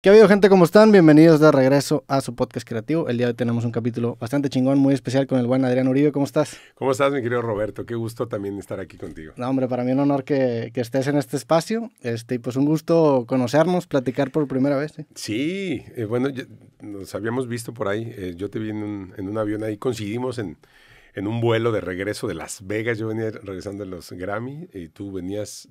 ¿Qué ha habido, gente? ¿Cómo están? Bienvenidos de regreso a su podcast creativo. El día de hoy tenemos un capítulo bastante chingón, muy especial con el buen Adrián Uribe. ¿Cómo estás? ¿Cómo estás, mi querido Roberto? Qué gusto también estar aquí contigo. No, hombre, para mí es un honor que estés en este espacio. Pues un gusto conocernos, platicar por primera vez. Sí, bueno, nos habíamos visto por ahí. Yo te vi en un avión ahí, coincidimos en un vuelo de regreso de Las Vegas. Yo venía regresando de los Grammy y tú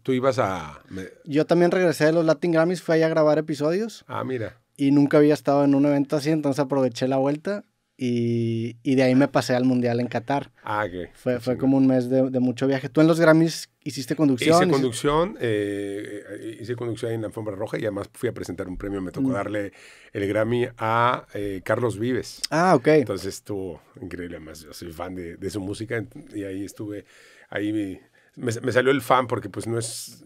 ibas a... Yo también regresé de los Latin Grammys, fui allá a grabar episodios. Ah, mira. Y nunca había estado en un evento así, entonces aproveché la vuelta y de ahí me pasé al Mundial en Qatar. Ah, qué. Okay. Fue como un mes de mucho viaje. ¿Tú en los Grammys hiciste conducción? Hice conducción en la alfombra roja y además fui a presentar un premio. Me tocó darle el Grammy a Carlos Vives. Ah, ok. Entonces estuvo increíble. Además, yo soy fan de su música y ahí estuve. Ahí me salió el fan porque pues no es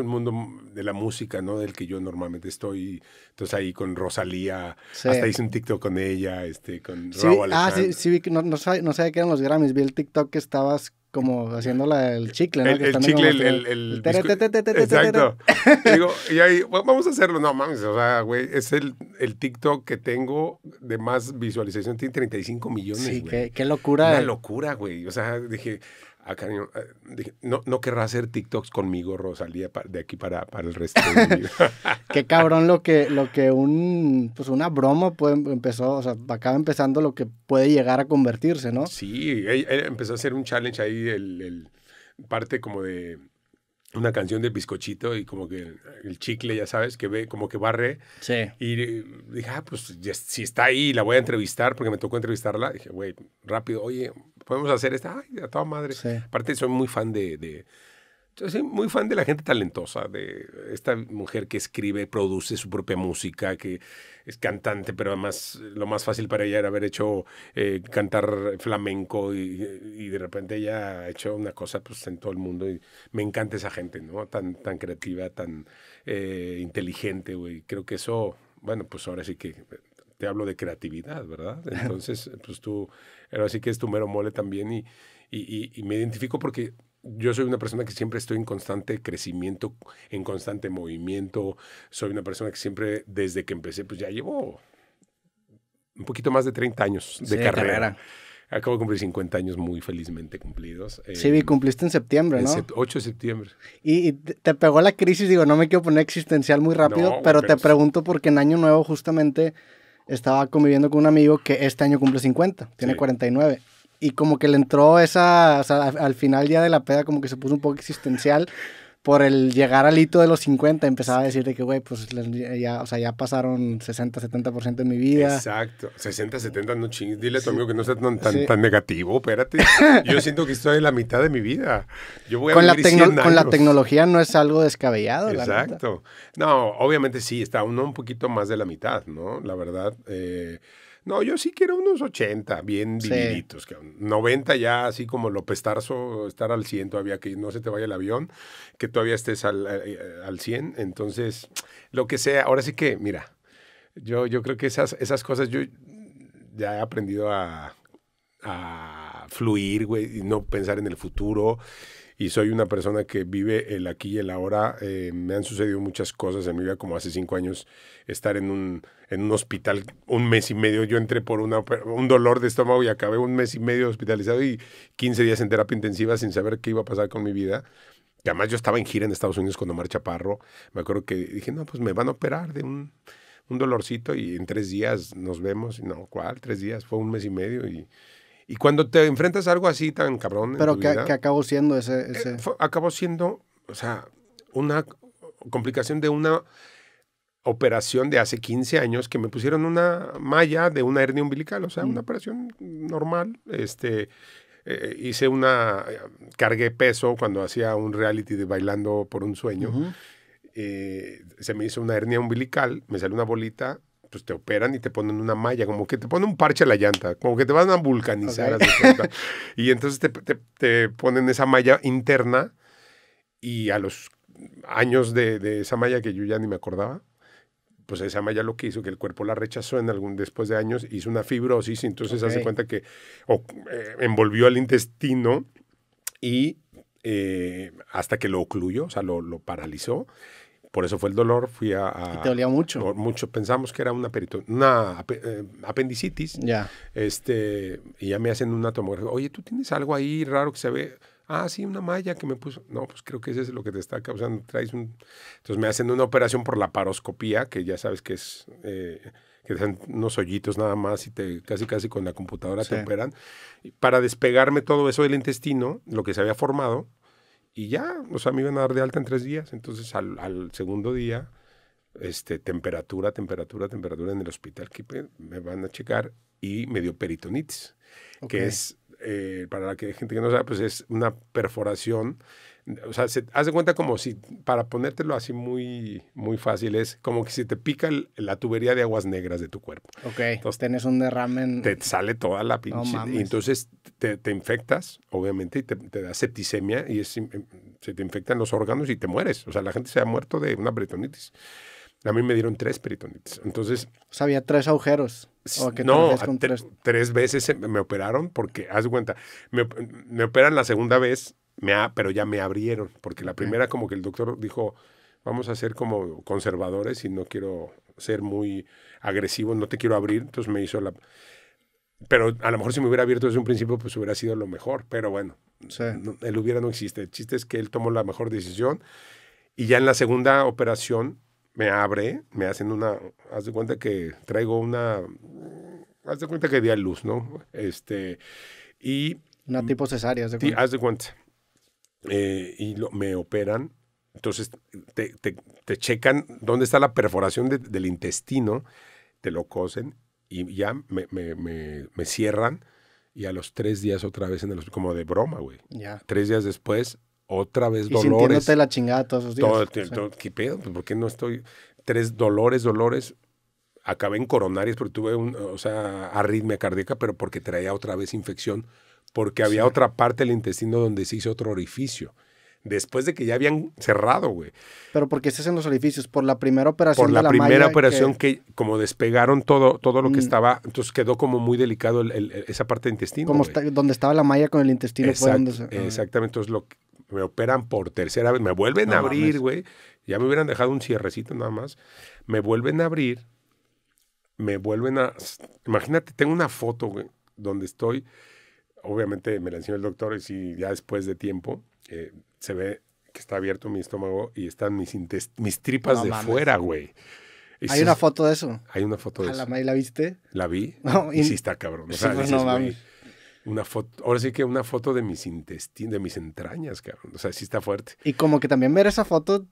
un mundo de la música, ¿no? Del que yo normalmente estoy. Entonces ahí con Rosalía, sí. Hasta hice un TikTok con ella, con sí, Raúl Alessandro. Ah, sí, vi que no sabía qué eran los Grammys. Vi el TikTok que estabas como haciéndola el chicle, ¿no? El chicle. Exacto. Digo, y ahí, bueno, vamos a hacerlo. No mames, o sea, güey, es el TikTok que tengo de más visualización. Tiene 35 millones, sí, güey. Qué locura. Una locura, güey. O sea, dije, no querrá hacer TikToks conmigo, Rosalía, de aquí para el resto de mi vida. Qué cabrón lo que una broma empezó, o sea, acaba empezando lo que puede llegar a convertirse, ¿no? Sí, él empezó a hacer un challenge ahí, parte como de una canción del bizcochito y como que el chicle, ya sabes, que ve como que barre. Sí. Y dije, pues ya, si está ahí, la voy a entrevistar porque me tocó entrevistarla. Dije, güey, rápido, oye, ¿podemos hacer esta? Ay, a toda madre. Sí. Aparte, soy muy fan de la gente talentosa, de esta mujer que escribe, produce su propia música, que es cantante, pero además lo más fácil para ella era haber hecho cantar flamenco y de repente ella ha hecho una cosa pues en todo el mundo y me encanta esa gente, ¿no? Tan creativa, tan inteligente, güey. Creo que eso, bueno, pues ahora sí que te hablo de creatividad, ¿verdad? Entonces, pues tú, ahora sí que es tu mero mole también y me identifico porque yo soy una persona que siempre estoy en constante crecimiento, en constante movimiento. Soy una persona que siempre, desde que empecé, pues ya llevo un poquito más de 30 años de carrera. Acabo de cumplir 50 años muy felizmente cumplidos. Sí, cumpliste en septiembre, ¿no? 8 de septiembre. Y te pegó la crisis, digo, no me quiero poner existencial muy rápido, no, pero te pregunto porque en Año Nuevo justamente estaba conviviendo con un amigo que este año cumple 50, tiene 49. Y como que le entró esa, o sea, al final ya de la peda como que se puso un poco existencial por el llegar al hito de los 50. Empezaba a decir de que, güey, pues ya, o sea, ya pasaron 60, 70% de mi vida. Exacto. 60, 70, no chingues. Dile a tu amigo que no sea tan negativo, espérate. Yo siento que estoy en la mitad de mi vida. Yo voy a vivir 100 años. Con la tecnología no es algo descabellado. Exacto. No, obviamente sí, está uno un poquito más de la mitad, ¿no? La verdad, no, yo sí quiero unos 80, bien vividitos. Sí. 90 ya, así como López Tarso, estar al 100 todavía, que no se te vaya el avión, que todavía estés al 100. Entonces, lo que sea, ahora sí que, mira, yo creo que esas cosas yo ya he aprendido a fluir, güey, y no pensar en el futuro. Y soy una persona que vive el aquí y el ahora. Me han sucedido muchas cosas en mi vida, como hace 5 años estar en un hospital un mes y medio. Yo entré por un dolor de estómago y acabé un mes y medio hospitalizado y 15 días en terapia intensiva sin saber qué iba a pasar con mi vida. Y además yo estaba en gira en Estados Unidos con Omar Chaparro. Me acuerdo que dije, no, pues me van a operar de un dolorcito y en 3 días nos vemos. Y no, ¿cuál? 3 días. Fue un mes y medio y... Y cuando te enfrentas a algo así tan cabrón. Pero que acabó siendo ese... Acabó siendo, o sea, una complicación de una operación de hace 15 años que me pusieron una malla de una hernia umbilical, o sea, una operación normal. Hice cargué peso cuando hacía un reality de Bailando por un Sueño. Se me hizo una hernia umbilical, me salió una bolita. Pues te operan y te ponen una malla, como que te ponen un parche a la llanta, como que te van a vulcanizar. Okay. Y entonces te ponen esa malla interna y a los años de esa malla que yo ya ni me acordaba, pues esa malla lo que hizo, que el cuerpo la rechazó después de años, hizo una fibrosis y entonces hace cuenta que envolvió al intestino y hasta que lo ocluyó, o sea, lo paralizó. Por eso fue el dolor, fui a ¿y te dolía mucho? Mucho, pensamos que era una apendicitis. Ya. Y ya me hacen una tomografía. Oye, ¿tú tienes algo ahí raro que se ve? Ah, sí, una malla que me puso. No, pues creo que eso es lo que te está causando. Traes un... Entonces me hacen una operación por la paroscopía, que ya sabes que es... que dejan unos hoyitos nada más y te casi con la computadora te operan. Para despegarme todo eso del intestino, lo que se había formado, y ya, o sea, me iban a dar de alta en 3 días. Entonces al segundo día, temperatura en el hospital que me van a checar y me dio peritonitis, que es... para la gente que no sabe, pues es una perforación, o sea, haz de cuenta como si, para ponértelo así muy, muy fácil, es como que si te pica la tubería de aguas negras de tu cuerpo. Ok, entonces tienes un derrame. Te sale toda la pinche, y entonces te infectas, obviamente, y te da septicemia, y se te infectan los órganos y te mueres. O sea, la gente se ha muerto de una peritonitis. A mí me dieron 3 peritonitis. Entonces, o sea, había 3 agujeros. ¿O que no, te con 3 veces me operaron porque, haz de cuenta, me operan la segunda vez, pero ya me abrieron. Porque la primera como que el doctor dijo, vamos a ser como conservadores y no quiero ser muy agresivo, no te quiero abrir. Entonces me hizo la... Pero a lo mejor si me hubiera abierto desde un principio, pues hubiera sido lo mejor. Pero bueno, él no existe. El chiste es que él tomó la mejor decisión y ya en la segunda operación... Me abre, me hacen una... Haz de cuenta que traigo una... Haz de cuenta que di a luz, ¿no? Y... Una tipo cesárea, haz de cuenta. Sí, haz de cuenta. Y me operan. Entonces te checan dónde está la perforación del intestino. Te lo cosen y ya me cierran. Y a los 3 días otra vez en el hospital. Como de broma, güey. Ya. 3 días después... Otra vez dolores. Y sintiéndote la chingada todos los días. ¿Qué pedo? ¿Por qué no estoy? 3 dolores. Acabé en coronarias porque tuve arritmia cardíaca, pero porque traía otra vez infección. Porque había otra parte del intestino donde se hizo otro orificio. Después de que ya habían cerrado, güey. ¿Pero por qué estás en los orificios? ¿Por la primera operación de la malla? Por la primera operación que como despegaron todo lo que estaba, entonces quedó como muy delicado esa parte del intestino. Como donde estaba la malla con el intestino. Exactamente. Entonces me operan por 3ª vez. Me vuelven a abrir, güey. Ya me hubieran dejado un cierrecito nada más. Me vuelven a abrir. Me vuelven a... Imagínate, tengo una foto, güey, donde estoy... Obviamente me la enseñó el doctor y sí, ya después de tiempo... se ve que está abierto mi estómago y están mis tripas fuera, güey. ¿Hay una foto de eso? Hay una foto de eso. ¿La viste? La vi. No, y sí está cabrón. O sea, sí, dices, güey, una foto, ahora sí que una foto de mis intestinos, de mis entrañas, cabrón. O sea, sí está fuerte. Y como que también ver esa foto,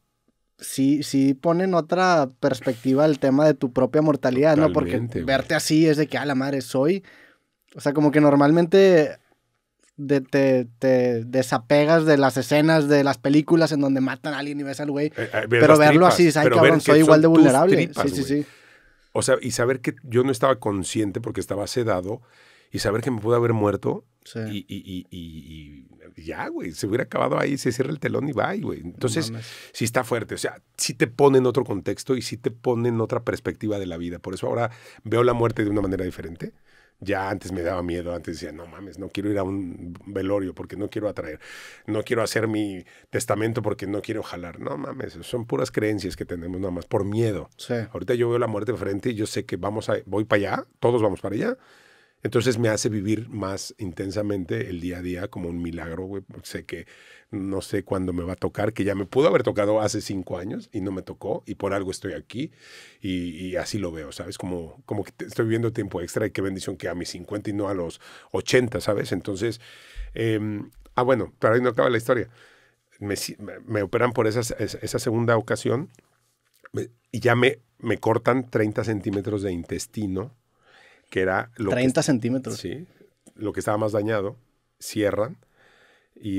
sí ponen otra perspectiva al tema de tu propia mortalidad, totalmente, ¿no? Porque verte así es de que, a la madre, soy... O sea, como que normalmente... Te desapegas de las escenas de las películas en donde matan a alguien y ves al güey, pero verlo tripas, así, ay, pero cabrón, soy igual de vulnerable. Tripas, sí. O sea, y saber que yo no estaba consciente porque estaba sedado y saber que me pude haber muerto y ya, güey, se hubiera acabado ahí, se cierra el telón y va, güey. Entonces, sí está fuerte, o sea, sí te pone en otro contexto y sí te pone en otra perspectiva de la vida. Por eso ahora veo la muerte de una manera diferente. Ya antes me daba miedo, antes decía, no mames, no quiero ir a un velorio porque no quiero atraer, no quiero hacer mi testamento porque no quiero jalar. No mames, son puras creencias que tenemos nada más, por miedo. Sí. Ahorita yo veo la muerte de frente y yo sé que voy para allá, todos vamos para allá. Entonces me hace vivir más intensamente el día a día como un milagro, güey. Sé que no sé cuándo me va a tocar, que ya me pudo haber tocado hace 5 años y no me tocó y por algo estoy aquí y así lo veo, ¿sabes? Como que estoy viviendo tiempo extra y qué bendición que a mis 50 y no a los 80, ¿sabes? Entonces, bueno, pero ahí no acaba la historia. Me operan por esa segunda ocasión y ya me cortan 30 centímetros de intestino. Que era lo 30 centímetros. Sí, lo que estaba más dañado, cierran y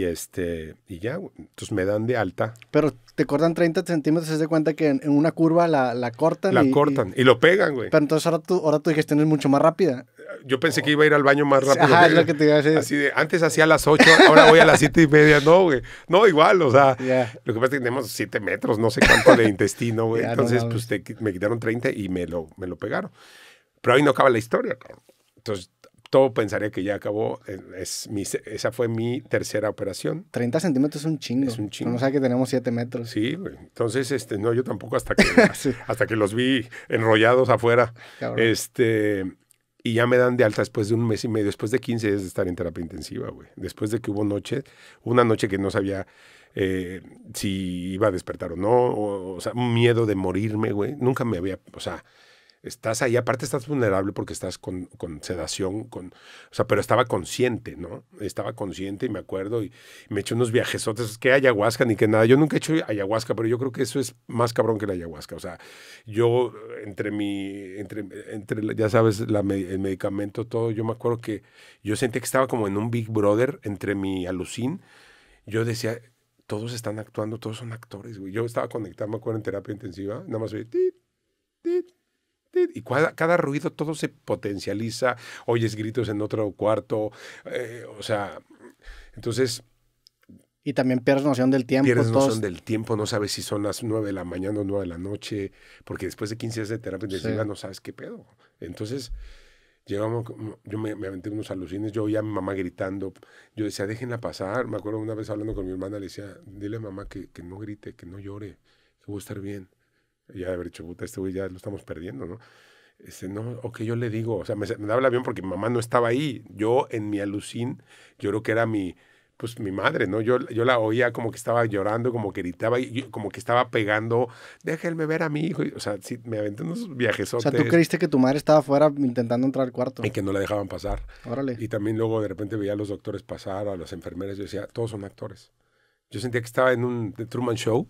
ya, entonces me dan de alta. Pero te cortan 30 centímetros, se da cuenta que en una curva la cortan. La cortan y lo pegan, güey. Pero entonces ahora tu digestión es mucho más rápida. Yo pensé que iba a ir al baño más rápido. Ajá, es lo que te iba a decir. Así de, antes hacía a las 8, ahora voy a las 7:30. No, güey. No, igual, o sea, lo que pasa es que tenemos 7 metros, no sé cuánto de intestino, güey. Entonces, pues me quitaron 30 y me lo pegaron. Pero ahí no acaba la historia, cabrón. Entonces, todo pensaría que ya acabó. Esa fue mi tercera operación. 30 centímetros es un chingo. Es un chingo. No sabe que tenemos 7 metros. Sí, entonces, no, yo tampoco hasta que, sí, hasta que los vi enrollados afuera. Cabrón. Y ya me dan de alta después de un mes y medio, después de 15 días de estar en terapia intensiva, güey. Después de que hubo noche, una noche que no sabía si iba a despertar o no, o sea, un miedo de morirme, güey. Nunca me había, o sea... Estás ahí, aparte estás vulnerable porque estás con sedación, o sea, pero estaba consciente, ¿no? Estaba consciente y me acuerdo y me eché unos viajesotes, que ayahuasca ni que nada. Yo nunca he hecho ayahuasca, pero yo creo que eso es más cabrón que la ayahuasca. O sea, yo entre ya sabes, el medicamento, todo, yo me acuerdo que yo sentía que estaba como en un Big Brother entre mi alucín. Yo decía, todos están actuando, todos son actores, güey. Yo estaba conectado, me acuerdo, en terapia intensiva, nada más oí, tit, tit. Y cada ruido todo se potencializa, oyes gritos en otro cuarto, o sea, entonces... Y también pierdes noción del tiempo. Pierdes noción del tiempo, no sabes si son las 9 de la mañana o 9 de la noche, porque después de 15 días de terapia intensiva no sabes qué pedo. Entonces, llegamos, yo me aventé unos alucines, yo oía a mi mamá gritando, yo decía, déjenla pasar. Me acuerdo una vez hablando con mi hermana, le decía, dile a mamá que no grite, que no llore, que voy a estar bien. Ya haber dicho, puta, este güey ya lo estamos perdiendo, ¿no? No, o que yo le digo, o sea, me daba el avión porque mi mamá no estaba ahí. Yo en mi alucín, yo creo que era mi madre, ¿no? Yo la oía como que estaba llorando, como que gritaba, y como que estaba pegando, déjenme ver a mi hijo. O sea, sí, me aventé unos viajesotes. O sea, tú creíste que tu madre estaba afuera intentando entrar al cuarto. Y que no la dejaban pasar. Órale. Y también luego de repente veía a los doctores pasar, a las enfermeras, yo decía, todos son actores. Yo sentía que estaba en un Truman Show.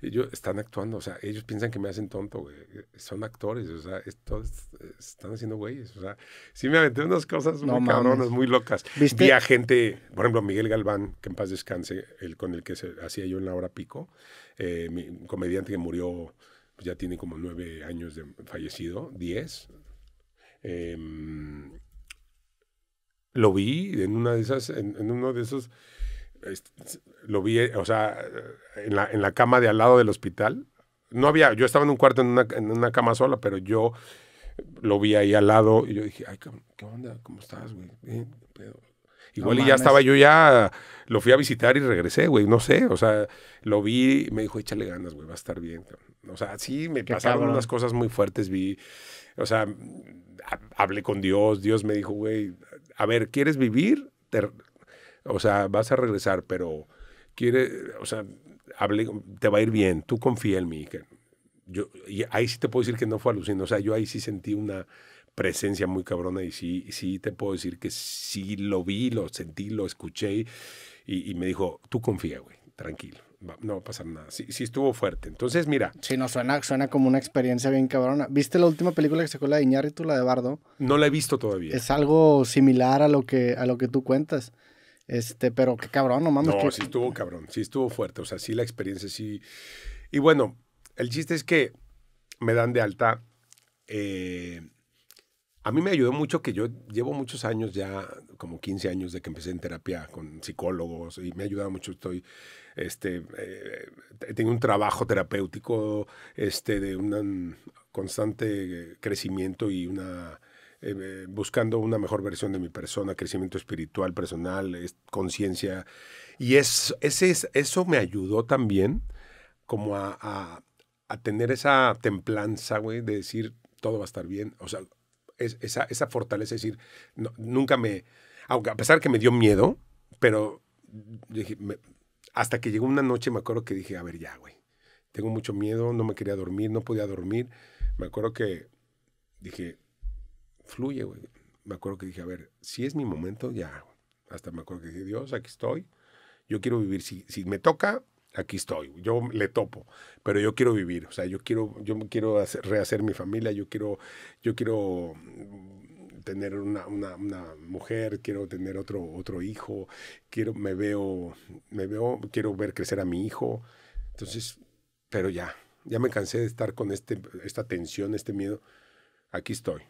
Ellos están actuando, o sea, ellos piensan que me hacen tonto, güey. Son actores, o sea, están haciendo güeyes. O sea, sí me aventé unas cosas muy cabronas, muy locas. ¿Viste? Vi a gente, por ejemplo, Miguel Galván, que en paz descanse, con el que hacía yo en La Hora Pico, mi comediante que murió, ya tiene como 9 años de fallecido, 10. Lo vi en una de esas, en uno de esos... Lo vi, o sea, en la cama de al lado del hospital. No había, yo estaba en un cuarto en una cama sola, pero yo lo vi ahí al lado y yo dije, ay, ¿qué onda? ¿Cómo estás, güey? Igual no, y ya estaba, yo ya lo fui a visitar y regresé, güey, no sé, o sea, lo vi y me dijo, échale ganas, güey, va a estar bien. O sea, sí, me pasaron unas cosas muy fuertes, vi, o sea, hablé con Dios, Dios me dijo, güey, a ver, ¿quieres vivir? O sea, vas a regresar, pero o sea, te va a ir bien, tú confía en mí. Y ahí sí te puedo decir que no fue alucinante. O sea, yo ahí sí sentí una presencia muy cabrona y sí te puedo decir que sí lo vi, lo sentí, lo escuché y me dijo, tú confía, güey, tranquilo. No va a pasar nada. Sí, sí estuvo fuerte. Entonces, mira. Sí, no, suena como una experiencia bien cabrona. ¿Viste la última película que sacó la de Iñárritu, la de Bardo? No la he visto todavía. Es algo similar a lo que tú cuentas. Pero qué cabrón, no mames. No, sí estuvo cabrón, sí estuvo fuerte, o sea, sí la experiencia, sí. Y bueno, el chiste es que me dan de alta. A mí me ayudó mucho que yo llevo muchos años ya, como 15 años de que empecé en terapia con psicólogos y me ha ayudado mucho, tengo un trabajo terapéutico, de un constante crecimiento y una... buscando una mejor versión de mi persona, crecimiento espiritual, personal, conciencia. Y eso me ayudó también como a tener esa templanza, güey, de decir, todo va a estar bien. O sea, esa fortaleza, es decir, no, nunca me... Aunque a pesar que me dio miedo, pero dije, hasta que llegó una noche, me acuerdo que dije, a ver, ya, güey, tengo mucho miedo, no me quería dormir, no podía dormir. Me acuerdo que dije... fluye, güey. Me acuerdo que dije, a ver, si es mi momento, ya. Hasta me acuerdo que dije, Dios, aquí estoy. Yo quiero vivir. Si me toca, aquí estoy. Yo le topo. Pero yo quiero vivir. O sea, yo quiero rehacer mi familia. Yo quiero tener una mujer. Quiero tener otro hijo. Quiero ver crecer a mi hijo. Entonces, pero ya me cansé de estar con esta tensión, este miedo. Aquí estoy.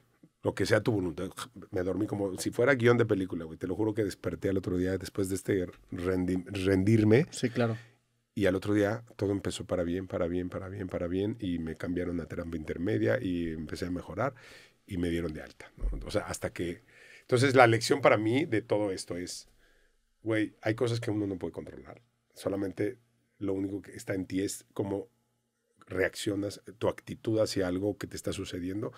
Lo que sea tu voluntad. Me dormí como si fuera guión de película, güey. Te lo juro que desperté al otro día después de rendirme. Sí, claro. Y al otro día todo empezó para bien. Y me cambiaron a terapia intermedia y empecé a mejorar y me dieron de alta, ¿no? O sea, hasta que... Entonces, la lección para mí de todo esto es, güey, hay cosas que uno no puede controlar. Solamente lo único que está en ti es cómo reaccionas, tu actitud hacia algo que te está sucediendo.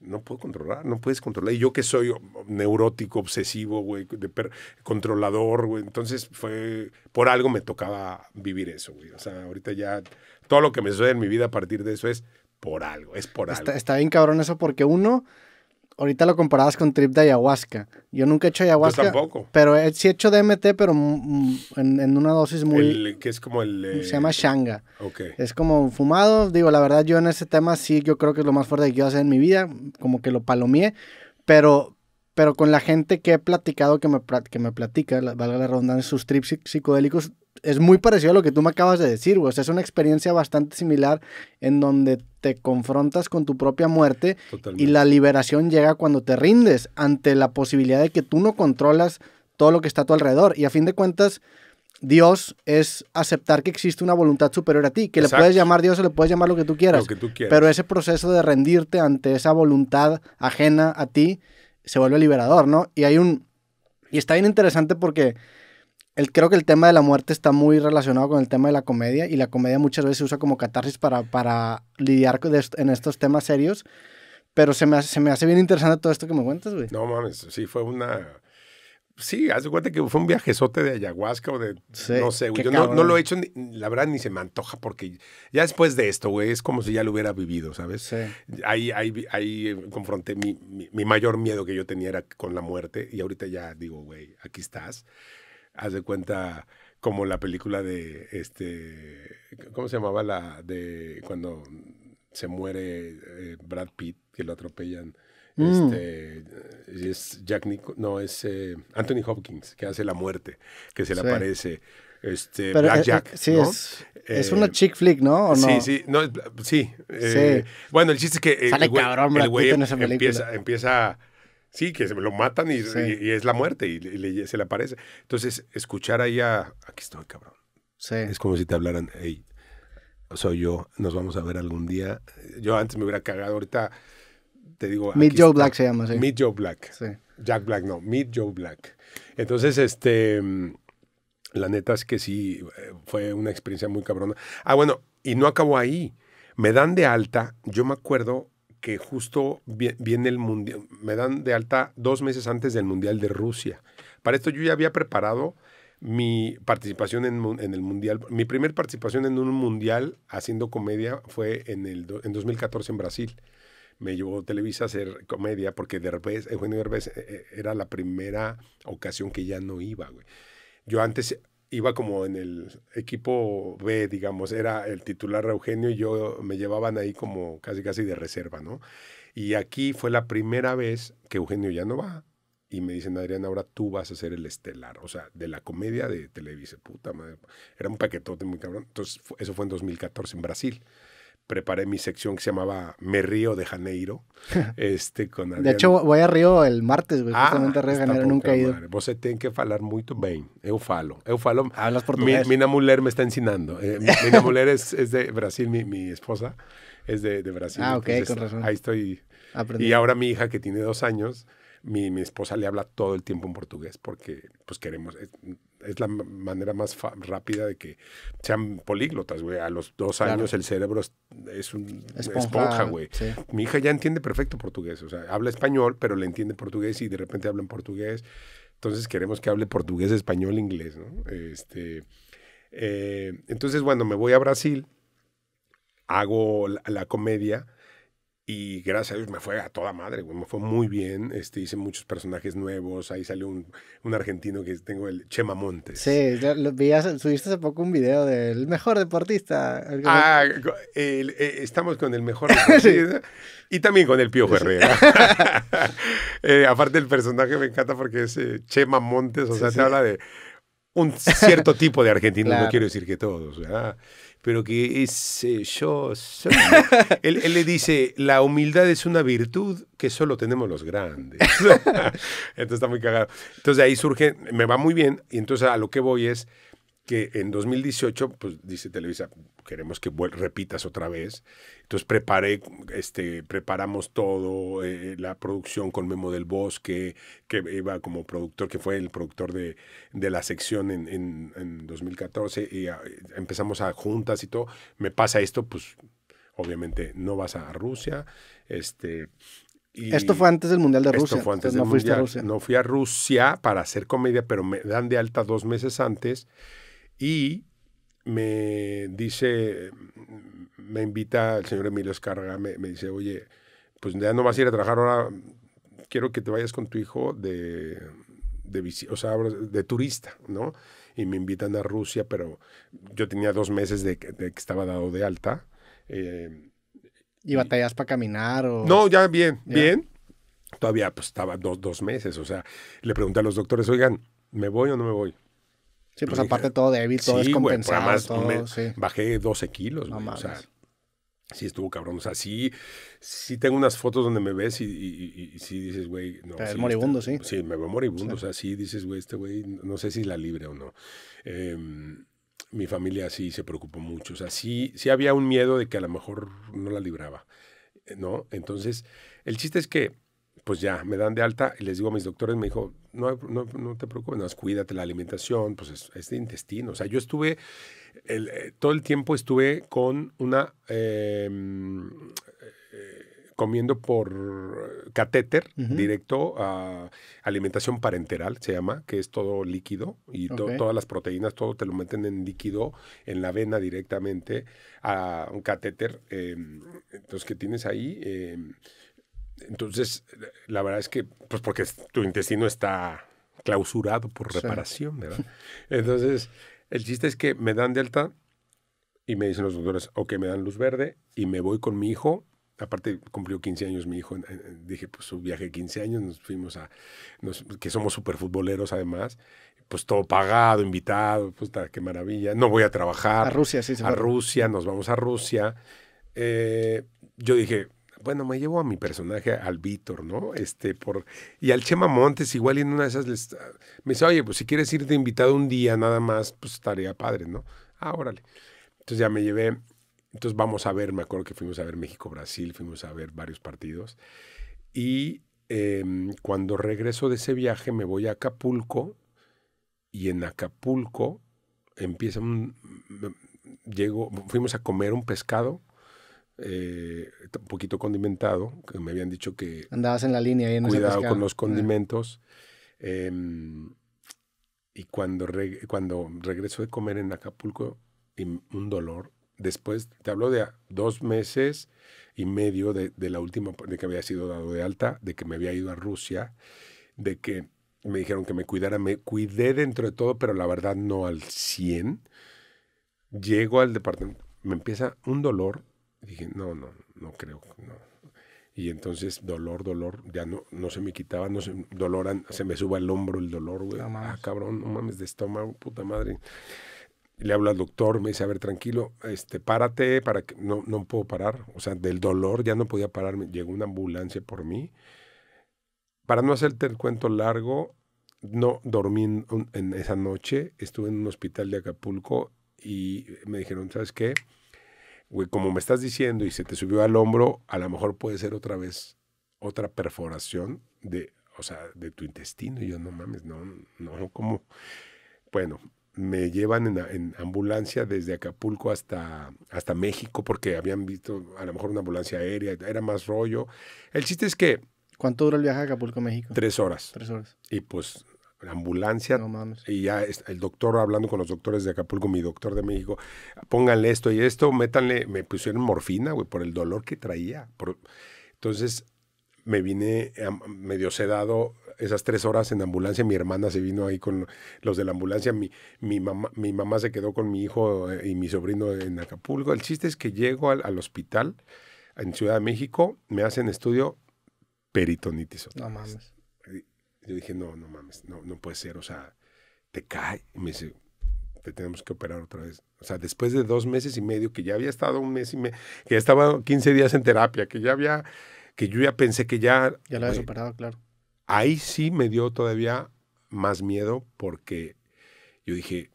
No puedo controlar, no puedes controlar. Y yo que soy neurótico, obsesivo, güey, controlador, güey. Entonces fue, por algo me tocaba vivir eso, güey. O sea, ahorita ya todo lo que me sucede en mi vida a partir de eso es por algo, es por algo. Está bien cabrón eso porque uno, ahorita lo comparabas con trip de ayahuasca. Yo nunca he hecho ayahuasca. Yo tampoco. Pero sí he hecho DMT, pero en una dosis muy... que es como el... Se llama Shanga. Ok. Es como fumado. Digo, la verdad, yo en ese tema sí, yo creo que es lo más fuerte que yo hacer en mi vida. Como que lo palomeé. Pero con la gente que he platicado, que me platica, valga la redundancia, sus trips psicodélicos, es muy parecido a lo que tú me acabas de decir, güey. O sea, es una experiencia bastante similar en donde te confrontas con tu propia muerte. Totalmente. Y la liberación llega cuando te rindes ante la posibilidad de que tú no controlas todo lo que está a tu alrededor. Y a fin de cuentas, Dios es aceptar que existe una voluntad superior a ti, que exacto, le puedes llamar Dios o le puedes llamar lo que tú quieras. Lo que tú quieras. Pero ese proceso de rendirte ante esa voluntad ajena a ti se vuelve liberador, ¿no? Y hay un... Y está bien interesante porque... creo que el tema de la muerte está muy relacionado con el tema de la comedia, y la comedia muchas veces se usa como catarsis para lidiar en estos temas serios, pero se me hace bien interesante todo esto que me cuentas, güey. No mames, sí, fue una... Sí, haz de cuenta que fue un viajezote de ayahuasca o de... Sí, no sé, güey. Yo no lo he hecho, la verdad, ni se me antoja porque ya después de esto, güey, es como si ya lo hubiera vivido, ¿sabes? Sí. Ahí confronté mi mayor miedo que yo tenía era con la muerte, y ahorita ya digo, güey, aquí estás. Haz de cuenta como la película de ¿cómo se llamaba la de cuando se muere Brad Pitt, que lo atropellan? Es Jack Nicholson, no, es Anthony Hopkins, que hace la muerte, que se le aparece. Blackjack, sí, ¿no? Es una chick flick, ¿no? ¿O no? Sí, sí, no, sí. Bueno, el chiste es que sale cabrón Brad Pitt en esa película. Empieza sí, que se lo matan y es la muerte y se le aparece. Entonces, escuchar ahí aquí estoy, cabrón. Sí. Es como si te hablaran, hey, soy yo, nos vamos a ver algún día. Yo antes me hubiera cagado, ahorita te digo... Meet Joe Black se llama, sí. Meet Joe Black. Sí. Jack Black, no, Meet Joe Black. Entonces, la neta es que sí, fue una experiencia muy cabrona. Ah, bueno, y no acabó ahí. Me dan de alta, yo me acuerdo... que justo viene el Mundial, me dan de alta 2 meses antes del Mundial de Rusia. Para esto yo ya había preparado mi participación en el Mundial. Mi primer participación en un Mundial haciendo comedia fue en 2014 en Brasil. Me llevó Televisa a hacer comedia porque Eugenio Derbez era la primera ocasión que ya no iba, güey. Yo antes... iba como en el equipo B, digamos, era el titular Eugenio y yo me llevaban ahí como casi de reserva, ¿no? Y aquí fue la primera vez que Eugenio ya no va y me dicen, Adrián, ahora tú vas a ser el estelar, o sea, de la comedia de Televisa, puta madre. Era un paquetote muy cabrón. Entonces, eso fue en 2014 en Brasil. Preparé mi sección que se llamaba Me Río de Janeiro. Con Adrián. De hecho, voy a Río el martes, güey. Justamente a Río de Janeiro nunca he ido. Vos tenés que hablar muy bien. Eu falo. Hablas portugués. Mina Muller me está ensinando. Mina Muller es de Brasil, mi esposa es de Brasil. Ah, ok, entonces, con razón. Ahí estoy. Aprendí. Y ahora mi hija, que tiene 2 años, mi esposa le habla todo el tiempo en portugués porque pues queremos... Es la manera más rápida de que sean políglotas, güey. A los 2 años claro, el cerebro es un esponja, güey. Sí. Mi hija ya entiende perfecto portugués. O sea, habla español, pero le entiende portugués y de repente habla en portugués. Entonces queremos que hable portugués, español, inglés, ¿no? Entonces, bueno, me voy a Brasil, hago la comedia... Y gracias a Dios me fue a toda madre, güey. Me fue muy bien. Hice muchos personajes nuevos. Ahí salió un argentino que tengo, el Chema Montes. Sí, subiste hace poco un video del mejor deportista. Estamos con el mejor deportista. Sí. Y también con el Piojo Herrera. Aparte el personaje me encanta porque es Chema Montes. O sea, sí, te habla de un cierto tipo de argentino. Claro. No quiero decir que todos, ¿verdad? Pero que es yo soy. Él le dice, la humildad es una virtud que solo tenemos los grandes. Entonces está muy cagado. Entonces de ahí surge, me va muy bien, y entonces a lo que voy es, que en 2018, pues dice Televisa, queremos que repitas otra vez. Entonces preparamos todo, la producción con Memo del Bosque, que iba como productor, que fue el productor de la sección en 2014, y empezamos a juntas y todo. Me pasa esto, pues obviamente no vas a Rusia. Esto fue antes del Mundial de Rusia. Esto fue antes del Mundial. Rusia. No fui a Rusia para hacer comedia, pero me dan de alta 2 meses antes. Y me dice, me invita el señor Emilio Escarga, me dice, oye, pues ya no vas a ir a trabajar ahora, quiero que te vayas con tu hijo de turista, ¿no? Y me invitan a Rusia, pero yo tenía 2 meses de que estaba dado de alta. ¿Y batallas para caminar? O... No, ya bien. Todavía pues estaba dos meses, o sea, le pregunté a los doctores, oigan, ¿me voy o no me voy? Sí, pues aparte todo débil, todo descompensado. Sí, además bajé 12 kilos, güey. O sea, sí estuvo cabrón. O sea, sí tengo unas fotos donde me ves y sí dices, güey... No, te ves moribundo, sí. Sí, me veo moribundo. O sea, sí dices, güey, este güey, no sé si la libre o no. Mi familia sí se preocupó mucho. O sea, sí había un miedo de que a lo mejor no la libraba, ¿no? Entonces, el chiste es que, pues ya, me dan de alta y les digo a mis doctores, me dijo, no te preocupes, no, cuídate la alimentación, pues es de intestino. O sea, yo estuve, todo el tiempo estuve con una, comiendo por catéter directo a alimentación parenteral, se llama, que es todo líquido y todas las proteínas, todo te lo meten en líquido, en la vena directamente, a un catéter, entonces, ¿qué tienes ahí? Entonces, la verdad es que, pues porque tu intestino está clausurado por reparación, ¿verdad? Entonces, el chiste es que me dan de alta y me dicen los doctores, ok, me dan luz verde y me voy con mi hijo. Aparte, cumplió 15 años mi hijo. Dije, pues su viaje de 15 años, nos fuimos que somos superfutboleros además, pues todo pagado, invitado, pues qué maravilla. No voy a trabajar. A Rusia, sí. A Rusia, nos vamos a Rusia. Yo dije... Bueno, me llevo a mi personaje, al Víctor, ¿no? Y al Chema Montes, igual en una de esas me dice, oye, pues si quieres irte invitado un día nada más, pues estaría padre, ¿no? Ah, órale. Entonces ya me llevé, entonces vamos a ver, me acuerdo que fuimos a ver México-Brasil, fuimos a ver varios partidos. Y cuando regreso de ese viaje me voy a Acapulco y en Acapulco empieza fuimos a comer un pescado, un poquito condimentado, que me habían dicho que... Andabas en la línea ahí en ese pescado. Cuidado con los condimentos. Y cuando regreso de comer en Acapulco, un dolor. Después, te hablo de 2 meses y medio de la última, de que había sido dado de alta, de que me había ido a Rusia, de que me dijeron que me cuidara. Me cuidé dentro de todo, pero la verdad no al 100. Llego al departamento, me empieza un dolor. Dije, no creo, no. Y entonces, dolor, ya no se me quitaba, se me suba el hombro el dolor, güey. Ah, cabrón, no mames, de estómago, puta madre. Le hablo al doctor, me dice, a ver, tranquilo, párate, para que no puedo parar. O sea, del dolor ya no podía pararme. Llegó una ambulancia por mí. Para no hacerte el cuento largo, no dormí en esa noche. Estuve en un hospital de Acapulco y me dijeron, ¿sabes qué? Güey, como me estás diciendo y se te subió al hombro, a lo mejor puede ser otra vez otra perforación de tu intestino. Y yo, no mames, no, ¿cómo? Bueno, me llevan en ambulancia desde Acapulco hasta México porque habían visto a lo mejor una ambulancia aérea, era más rollo. El chiste es que... ¿Cuánto duró el viaje a Acapulco, México? 3 horas. 3 horas. Y pues... La ambulancia, no mames. Y ya el doctor hablando con los doctores de Acapulco, mi doctor de México, pónganle esto y esto, métanle, me pusieron morfina, güey, por el dolor que traía. Entonces me vine medio sedado esas 3 horas en ambulancia, mi hermana se vino ahí con los de la ambulancia, mi mamá se quedó con mi hijo y mi sobrino en Acapulco. El chiste es que llego al hospital en Ciudad de México, me hacen estudio peritonitis. No mames. Yo dije, no mames, no puede ser, o sea, te cae. Y me dice, te tenemos que operar otra vez. O sea, después de 2 meses y medio, que ya había estado 1 mes y medio, que ya estaba 15 días en terapia, que yo ya pensé que ya... Ya lo había superado, claro. Ahí sí me dio todavía más miedo porque yo dije,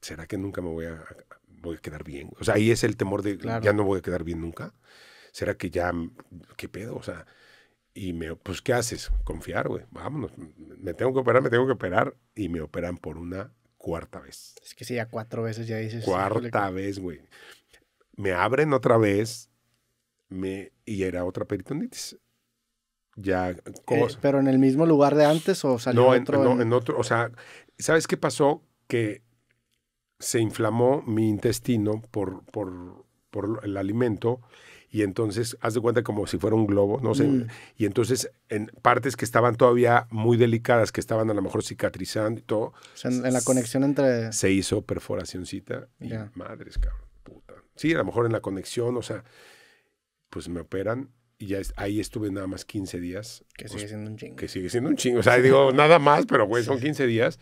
¿será que nunca me voy a quedar bien? O sea, ahí es el temor de, claro, ya no voy a quedar bien nunca. ¿Será que ya, qué pedo? O sea, y me, pues, ¿qué haces? Confiar, güey, vámonos. Me tengo que operar. Y me operan por una cuarta vez. Es que si ya 4 veces ya dices... Cuarta vez, güey. Me abren otra vez y era otra peritonitis. Ya, ¿pero en el mismo lugar de antes o salió otro? No, en otro. O sea, ¿sabes qué pasó? Que se inflamó mi intestino por el alimento y entonces, haz de cuenta como si fuera un globo, no sé. Y entonces, en partes que estaban todavía muy delicadas, que estaban a lo mejor cicatrizando y todo. O sea, en la conexión entre... Se hizo perforacióncita y madres, cabrón, puta. Sí, a lo mejor en la conexión, o sea, pues me operan. Y ya ahí estuve nada más 15 días. Que sigue siendo un chingo. Que sigue siendo un chingo. O sea, digo, nada más, pero güey, son 15 días.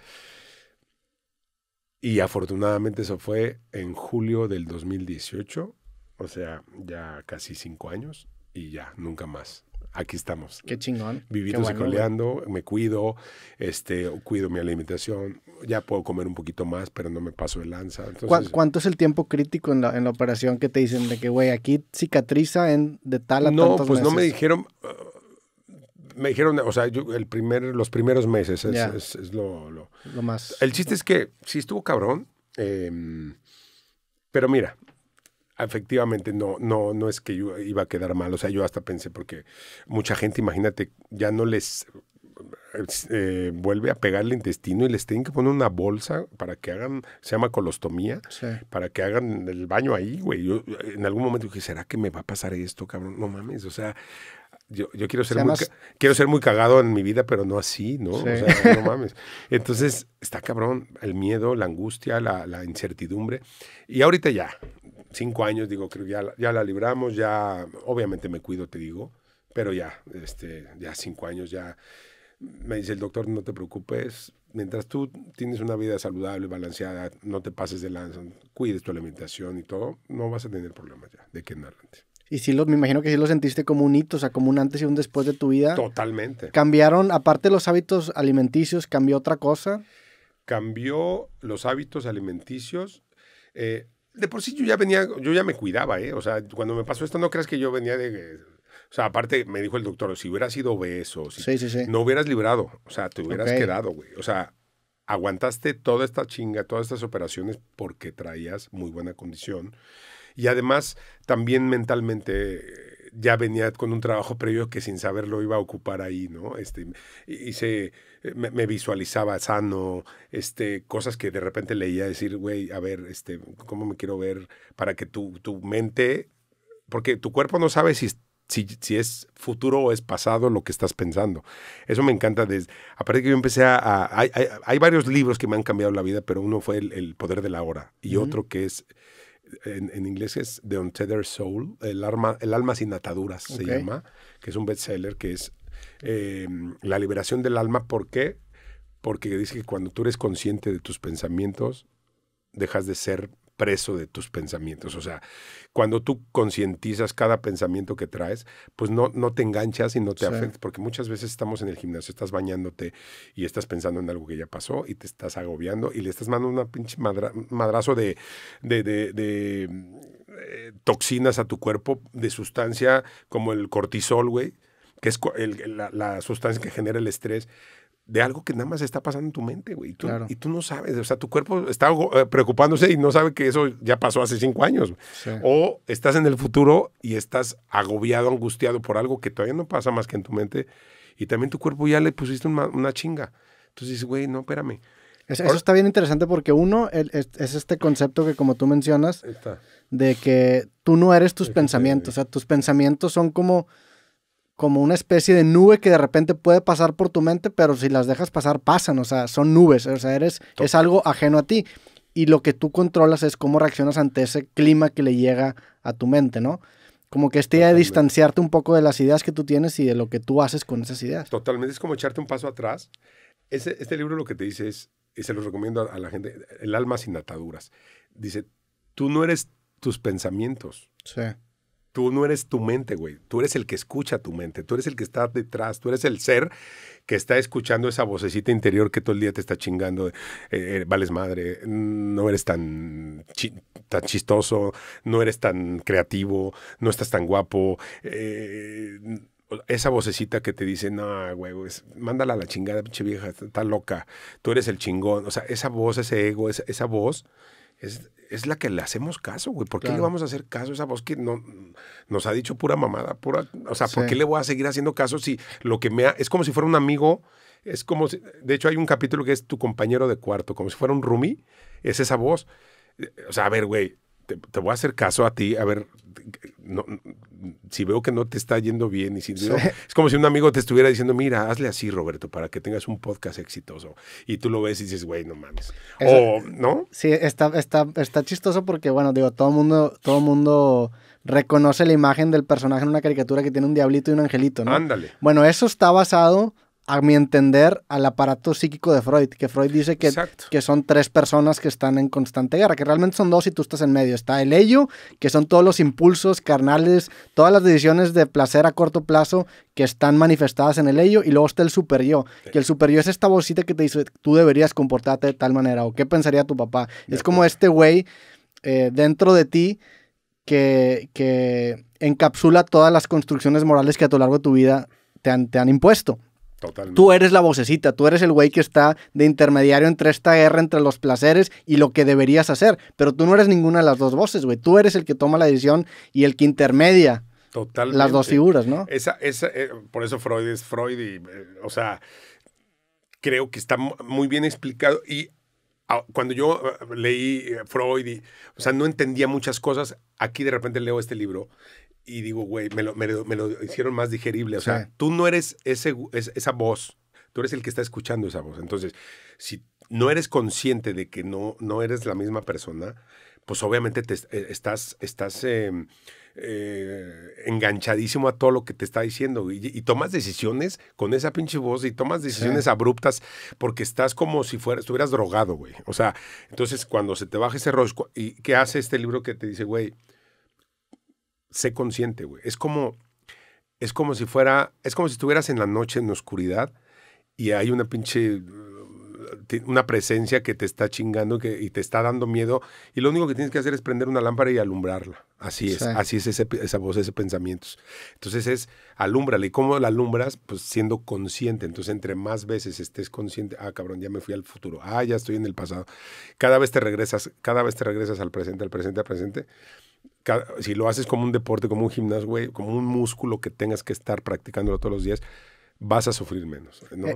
Y afortunadamente eso fue en julio del 2018. O sea, ya casi 5 años. Y ya, nunca más. Aquí estamos. Qué chingón. Vivitos, bueno, y coleando, güey. Me cuido, cuido mi alimentación. Ya puedo comer un poquito más, pero no me paso de lanza. Entonces, ¿cuánto es el tiempo crítico en la operación que te dicen de que, güey, aquí cicatriza de tal a tantos meses? No, pues no me dijeron... me dijeron, o sea, los primeros meses es lo más... El chiste es que sí estuvo cabrón, pero mira... Efectivamente, no es que yo iba a quedar mal. O sea, yo hasta pensé, porque mucha gente, imagínate, ya no les vuelve a pegar el intestino y les tienen que poner una bolsa para que hagan, se llama colostomía, sí, para que hagan el baño ahí, güey. Yo en algún momento dije, ¿será que me va a pasar esto, cabrón? No mames, o sea, yo quiero ser muy cagado en mi vida, pero no así, ¿no? Sí. O sea, no mames. Entonces, está cabrón el miedo, la angustia, la incertidumbre. Y ahorita ya... 5 años, digo, creo que ya la libramos, ya, obviamente me cuido, te digo, pero ya, ya 5 años, ya, me dice el doctor, no te preocupes, mientras tú tienes una vida saludable, balanceada, no te pases de lanza, cuides tu alimentación y todo, no vas a tener problemas ya, de aquí en adelante. Y sí, me imagino que sí lo sentiste como un hito, o sea, como un antes y un después de tu vida. Totalmente. ¿Cambiaron, aparte de los hábitos alimenticios, cambió otra cosa? Cambió los hábitos alimenticios, de por sí yo ya me cuidaba, ¿eh? O sea, cuando me pasó esto, no creas que yo venía de... O sea, aparte me dijo el doctor, si hubieras sido obeso, no hubieras librado, o sea, te hubieras quedado, güey. O sea, aguantaste toda esta chinga, todas estas operaciones porque traías muy buena condición. Y además, también mentalmente, ya venía con un trabajo previo que sin saberlo iba a ocupar ahí, ¿no? Me visualizaba sano, cosas que de repente leía, decir, güey, a ver, ¿cómo me quiero ver? Para que tu mente, porque tu cuerpo no sabe si es futuro o es pasado lo que estás pensando. Eso me encanta. Aparte que yo empecé hay varios libros que me han cambiado la vida, pero uno fue El poder de la hora y otro que es... En inglés es The Untethered Soul, El alma sin ataduras, se llama, que es un bestseller, que es la liberación del alma. ¿Por qué? Porque dice que cuando tú eres consciente de tus pensamientos, dejas de ser preso de tus pensamientos. O sea, cuando tú concientizas cada pensamiento que traes, pues no te enganchas y no te afectas, porque muchas veces estamos en el gimnasio, estás bañándote y estás pensando en algo que ya pasó y te estás agobiando y le estás mandando una pinche madrazo de toxinas a tu cuerpo, de sustancia como el cortisol, güey, que es la sustancia que genera el estrés, de algo que nada más está pasando en tu mente, güey. Y tú no sabes, o sea, tu cuerpo está preocupándose y no sabe que eso ya pasó hace 5 años. Sí. O estás en el futuro y estás agobiado, angustiado por algo que todavía no pasa más que en tu mente. Y también tu cuerpo ya le pusiste una chinga. Entonces dices, güey, no, espérame. Eso está bien interesante porque uno, es este concepto que como tú mencionas, de que tú no eres tus pensamientos. O sea, tus pensamientos son como una especie de nube que de repente puede pasar por tu mente, pero si las dejas pasar, pasan, o sea, son nubes, o sea, es algo ajeno a ti. Y lo que tú controlas es cómo reaccionas ante ese clima que le llega a tu mente, ¿no? Como que idea de distanciarte un poco de las ideas que tú tienes y de lo que tú haces con esas ideas. Totalmente, es como echarte un paso atrás. Este libro lo que te dice es, y se los recomiendo a la gente, El alma sin ataduras. Dice, tú no eres tus pensamientos. Sí. Tú no eres tu mente, güey. Tú eres el que escucha tu mente. Tú eres el que está detrás. Tú eres el ser que está escuchando esa vocecita interior que todo el día te está chingando. Vales madre. No eres tan chistoso. No eres tan creativo. No estás tan guapo. Esa vocecita que te dice, no, güey, mándala a la chingada, pinche vieja. Está loca. Tú eres el chingón. O sea, esa voz, ese ego, esa voz... Es la que le hacemos caso, güey. ¿Por qué le vamos a hacer caso a esa voz que no, nos ha dicho pura mamada? O sea, ¿por qué le voy a seguir haciendo caso si lo que me ha... Es como si fuera un amigo, es como si... De hecho, hay un capítulo que es tu compañero de cuarto, como si fuera un roomie, es esa voz. O sea, a ver, güey, te voy a hacer caso a ti, a ver, si veo que no te está yendo bien. Y si no, es como si un amigo te estuviera diciendo, mira, hazle así, Roberto, para que tengas un podcast exitoso. Y tú lo ves y dices, güey, no mames. O, ¿no? Sí, está chistoso porque, bueno, digo, todo mundo reconoce la imagen del personaje en una caricatura que tiene un diablito y un angelito, ¿no? Ándale. Bueno, eso está basado... a mi entender, al aparato psíquico de Freud, que Freud dice que son tres personas que están en constante guerra, que realmente son dos y tú estás en medio. Está el ello, que son todos los impulsos carnales, todas las decisiones de placer a corto plazo que están manifestadas en el ello, y luego está el super yo, que el super yo es esta vocita que te dice, tú deberías comportarte de tal manera, o qué pensaría tu papá. Es como este güey dentro de ti que encapsula todas las construcciones morales que a lo largo de tu vida te han impuesto. Totalmente. Tú eres la vocecita, tú eres el güey que está de intermediario entre esta guerra, entre los placeres y lo que deberías hacer, pero tú no eres ninguna de las dos voces, güey. Tú eres el que toma la decisión y el que intermedia las dos figuras, ¿no? Por eso Freud es Freud y, o sea, creo que está muy bien explicado y cuando yo leí Freud, o sea, no entendía muchas cosas, aquí de repente leo este libro y digo, güey, me lo hicieron más digerible. O sea, tú no eres esa voz. Tú eres el que está escuchando esa voz. Entonces, si no eres consciente de que no eres la misma persona, pues obviamente estás enganchadísimo a todo lo que te está diciendo y tomas decisiones con esa pinche voz y tomas decisiones abruptas porque estás como si estuvieras drogado, güey. O sea, entonces cuando se te baja ese rollo, ¿y qué hace este libro que te dice, güey? Sé consciente, güey. Es como si estuvieras en la noche en la oscuridad y hay una pinche... una presencia que te está chingando y te está dando miedo y lo único que tienes que hacer es prender una lámpara y alumbrarla. Así es esa voz, ese pensamientos. Entonces es alúmbrala. ¿Y cómo la alumbras? Pues siendo consciente. Entonces entre más veces estés consciente, ah, cabrón, ya me fui al futuro, ah, ya estoy en el pasado. Cada vez te regresas al presente. Si lo haces como un deporte, como un gimnasio, güey, como un músculo que tengas que estar practicándolo todos los días, vas a sufrir menos, ¿no?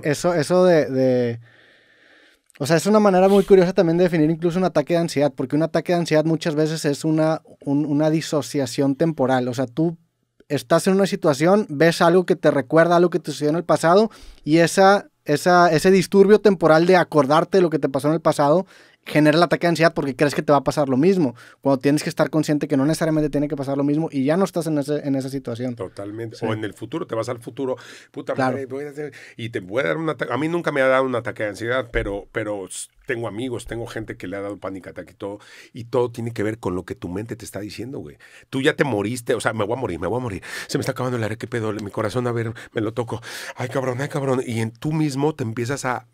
O sea, es una manera muy curiosa también de definir incluso un ataque de ansiedad, porque un ataque de ansiedad muchas veces es una disociación temporal. O sea, tú estás en una situación, ves algo que te recuerda a algo que te sucedió en el pasado y ese disturbio temporal de acordarte de lo que te pasó en el pasado genera el ataque de ansiedad porque crees que te va a pasar lo mismo, cuando tienes que estar consciente que no necesariamente tiene que pasar lo mismo y ya no estás en esa situación. Totalmente. Sí. O en el futuro, te vas al futuro, puta madre, voy a hacer, y te voy a dar un ataque. A mí nunca me ha dado un ataque de ansiedad, pero tengo amigos, tengo gente que le ha dado pánico, ataque y todo tiene que ver con lo que tu mente te está diciendo, güey. Tú ya te moriste, o sea, me voy a morir, se me está acabando el aire, qué pedo, mi corazón, a ver, me lo toco, ay cabrón, y tú mismo te empiezas a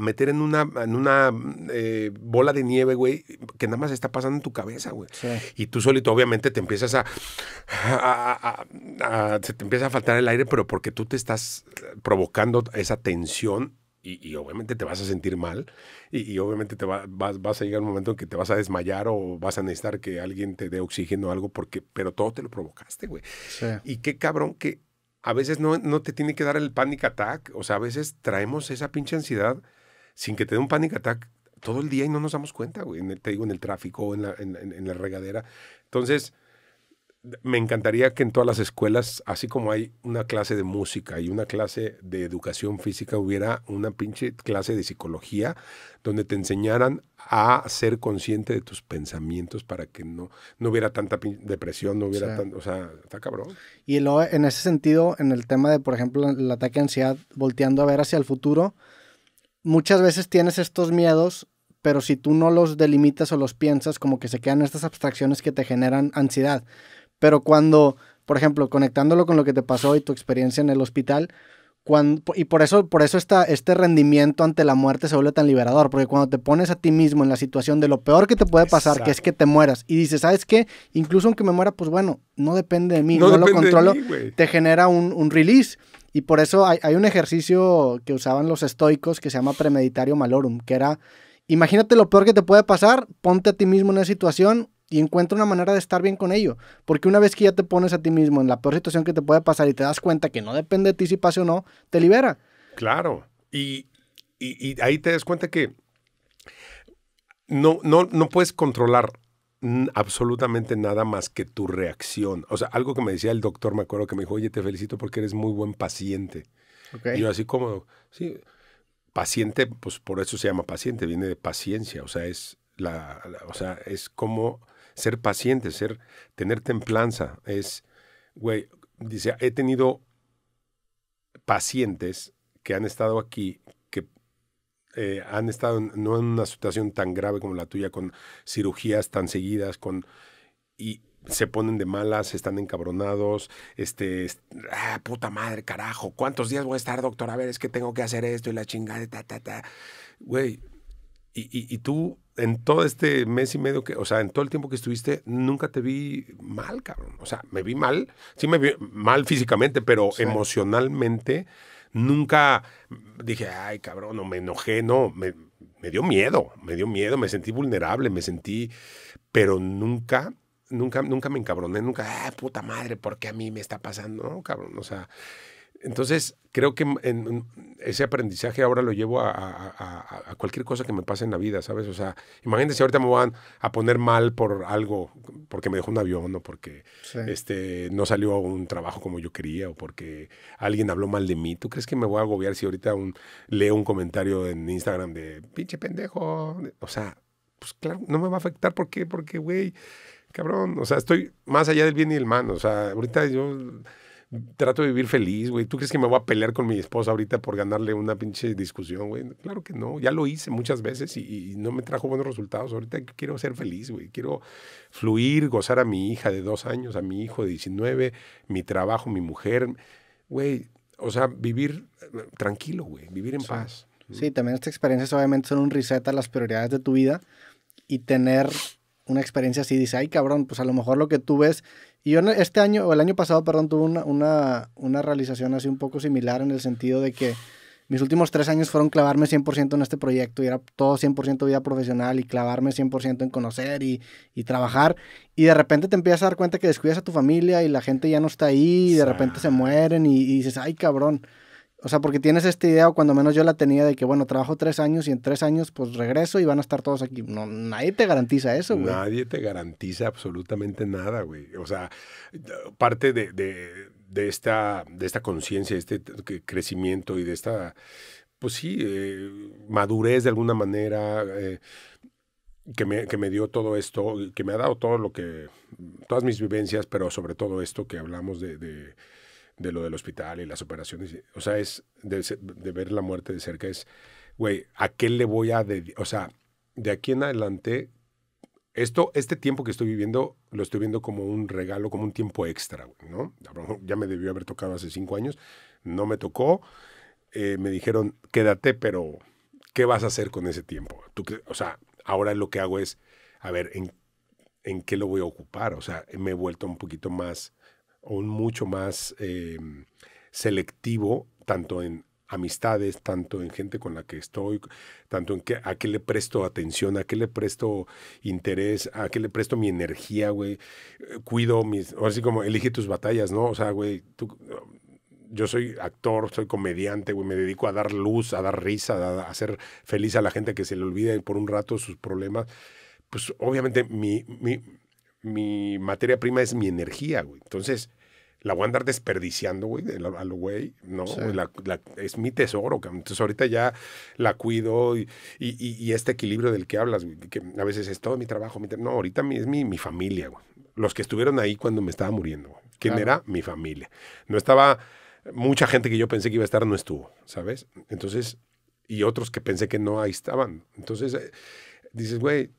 meter en una bola de nieve, güey, que nada más está pasando en tu cabeza, güey. Sí. Y tú solito, obviamente, te empiezas se te empieza a faltar el aire, pero porque tú te estás provocando esa tensión y obviamente te vas a sentir mal y obviamente vas a llegar un momento en que te vas a desmayar o vas a necesitar que alguien te dé oxígeno o algo, pero todo te lo provocaste, güey. Sí. Y qué cabrón que a veces no te tiene que dar el panic attack, o sea, a veces traemos esa pinche ansiedad sin que te dé un panic attack todo el día y no nos damos cuenta, güey. Te digo, en el tráfico, en la regadera. Entonces, me encantaría que en todas las escuelas, así como hay una clase de música y una clase de educación física, hubiera una pinche clase de psicología donde te enseñaran a ser consciente de tus pensamientos para que no hubiera tanta depresión, no hubiera tanto... O sea, está cabrón. Y luego, en ese sentido, en el tema de, por ejemplo, el ataque de ansiedad, volteando a ver hacia el futuro, muchas veces tienes estos miedos, pero si tú no los delimitas o los piensas, como que se quedan estas abstracciones que te generan ansiedad. Pero cuando, por ejemplo, conectándolo con lo que te pasó y tu experiencia en el hospital, y por eso este rendimiento ante la muerte se vuelve tan liberador, porque cuando te pones a ti mismo en la situación de lo peor que te puede pasar, exacto, que es que te mueras, y dices, ¿sabes qué? Incluso aunque me muera, pues bueno, no depende de mí, no lo controlo, te genera un release. Y por eso hay un ejercicio que usaban los estoicos que se llama premeditario malorum, que era, imagínate lo peor que te puede pasar, ponte a ti mismo en una situación y encuentra una manera de estar bien con ello. Porque una vez que ya te pones a ti mismo en la peor situación que te puede pasar y te das cuenta que no depende de ti si pase o no, te libera. Claro. Y ahí te das cuenta que no puedes controlar absolutamente nada más que tu reacción. O sea, algo que me decía el doctor, me acuerdo que me dijo, oye, te felicito porque eres muy buen paciente. Okay. Y yo así como, sí, paciente, pues por eso se llama paciente, viene de paciencia, o sea, es como ser paciente, tener templanza, güey, dice, he tenido pacientes que han estado aquí, han estado no en una situación tan grave como la tuya, con cirugías tan seguidas, y se ponen de malas, están encabronados, puta madre, carajo, ¿cuántos días voy a estar, doctor? A ver, es que tengo que hacer esto y la chingada, güey, y tú en todo este mes y medio, o sea, en todo el tiempo que estuviste, nunca te vi mal, cabrón. O sea, me vi mal, sí me vi mal físicamente, pero sí, emocionalmente nunca dije, ay, cabrón, no me enojé, no, me dio miedo, me sentí vulnerable, pero nunca me encabroné, nunca, puta madre, ¿por qué a mí me está pasando? No, cabrón, o sea, entonces creo que ese aprendizaje ahora lo llevo a cualquier cosa que me pase en la vida, ¿sabes? O sea, imagínense, ahorita me van a poner mal por algo, porque me dejó un avión, o porque sí, no salió un trabajo como yo quería, o porque alguien habló mal de mí. ¿Tú crees que me voy a agobiar si ahorita leo un comentario en Instagram de pinche pendejo? O sea, pues claro, no me va a afectar. ¿Por qué? Porque, güey, cabrón, o sea, estoy más allá del bien y el mal. O sea, ahorita yo trato de vivir feliz, güey. ¿Tú crees que me voy a pelear con mi esposa ahorita por ganarle una pinche discusión, güey? Claro que no. Ya lo hice muchas veces y no me trajo buenos resultados. Ahorita quiero ser feliz, güey. Quiero fluir, gozar a mi hija de 2 años, a mi hijo de 19, mi trabajo, mi mujer. Güey, o sea, vivir tranquilo, güey. Vivir en paz. Sí, también estas experiencias obviamente son un reset a las prioridades de tu vida, y tener una experiencia así, dice, ay, cabrón, pues a lo mejor lo que tú ves. Y yo este año, o el año pasado, perdón, tuve una realización así un poco similar, en el sentido de que mis últimos 3 años fueron clavarme 100% en este proyecto, y era todo 100% vida profesional y clavarme 100% en conocer y trabajar. Y de repente te empiezas a dar cuenta que descuidas a tu familia y la gente ya no está ahí, y de repente se mueren y dices, ay, cabrón. O sea, porque tienes esta idea, o cuando menos yo la tenía, de que, bueno, trabajo 3 años y en 3 años, pues, regreso y van a estar todos aquí. No, nadie te garantiza eso, güey. Nadie te garantiza absolutamente nada, güey. O sea, parte de esta conciencia, crecimiento y de esta, pues sí, madurez de alguna manera, que me dio todo esto, que me ha dado todo lo que, todas mis vivencias, pero sobre todo esto que hablamos de lo del hospital y las operaciones. O sea, es de ver la muerte de cerca, es, güey, ¿a qué le voy a dedicar? O sea, de aquí en adelante, este tiempo que estoy viviendo, lo estoy viendo como un regalo, como un tiempo extra, güey, ¿no? Ya me debió haber tocado hace 5 años, no me tocó, me dijeron, quédate, pero ¿qué vas a hacer con ese tiempo? O sea, ahora lo que hago es, a ver, ¿en qué lo voy a ocupar? O sea, me he vuelto un poquito más, mucho más selectivo, tanto en amistades, tanto en gente con la que estoy, tanto en a qué le presto atención, a qué le presto interés, a qué le presto mi energía, güey. Cuido así como elige tus batallas, ¿no? O sea, güey, yo soy actor, soy comediante, güey, me dedico a dar luz, a dar risa, a hacer feliz a la gente, que se le olvide por un rato sus problemas. Pues obviamente mi materia prima es mi energía, güey. Entonces, la voy a andar desperdiciando, güey, a lo güey, ¿no? Sí. Es mi tesoro, cabrón. Entonces, ahorita ya la cuido y este equilibrio del que hablas, güey, que a veces es todo mi trabajo. No, ahorita es mi familia, güey. Los que estuvieron ahí cuando me estaba muriendo, güey. ¿Quién era? Mi familia. No estaba, mucha gente que yo pensé que iba a estar no estuvo, ¿sabes? Entonces, y otros que pensé que no, ahí estaban. Entonces, dices, güey,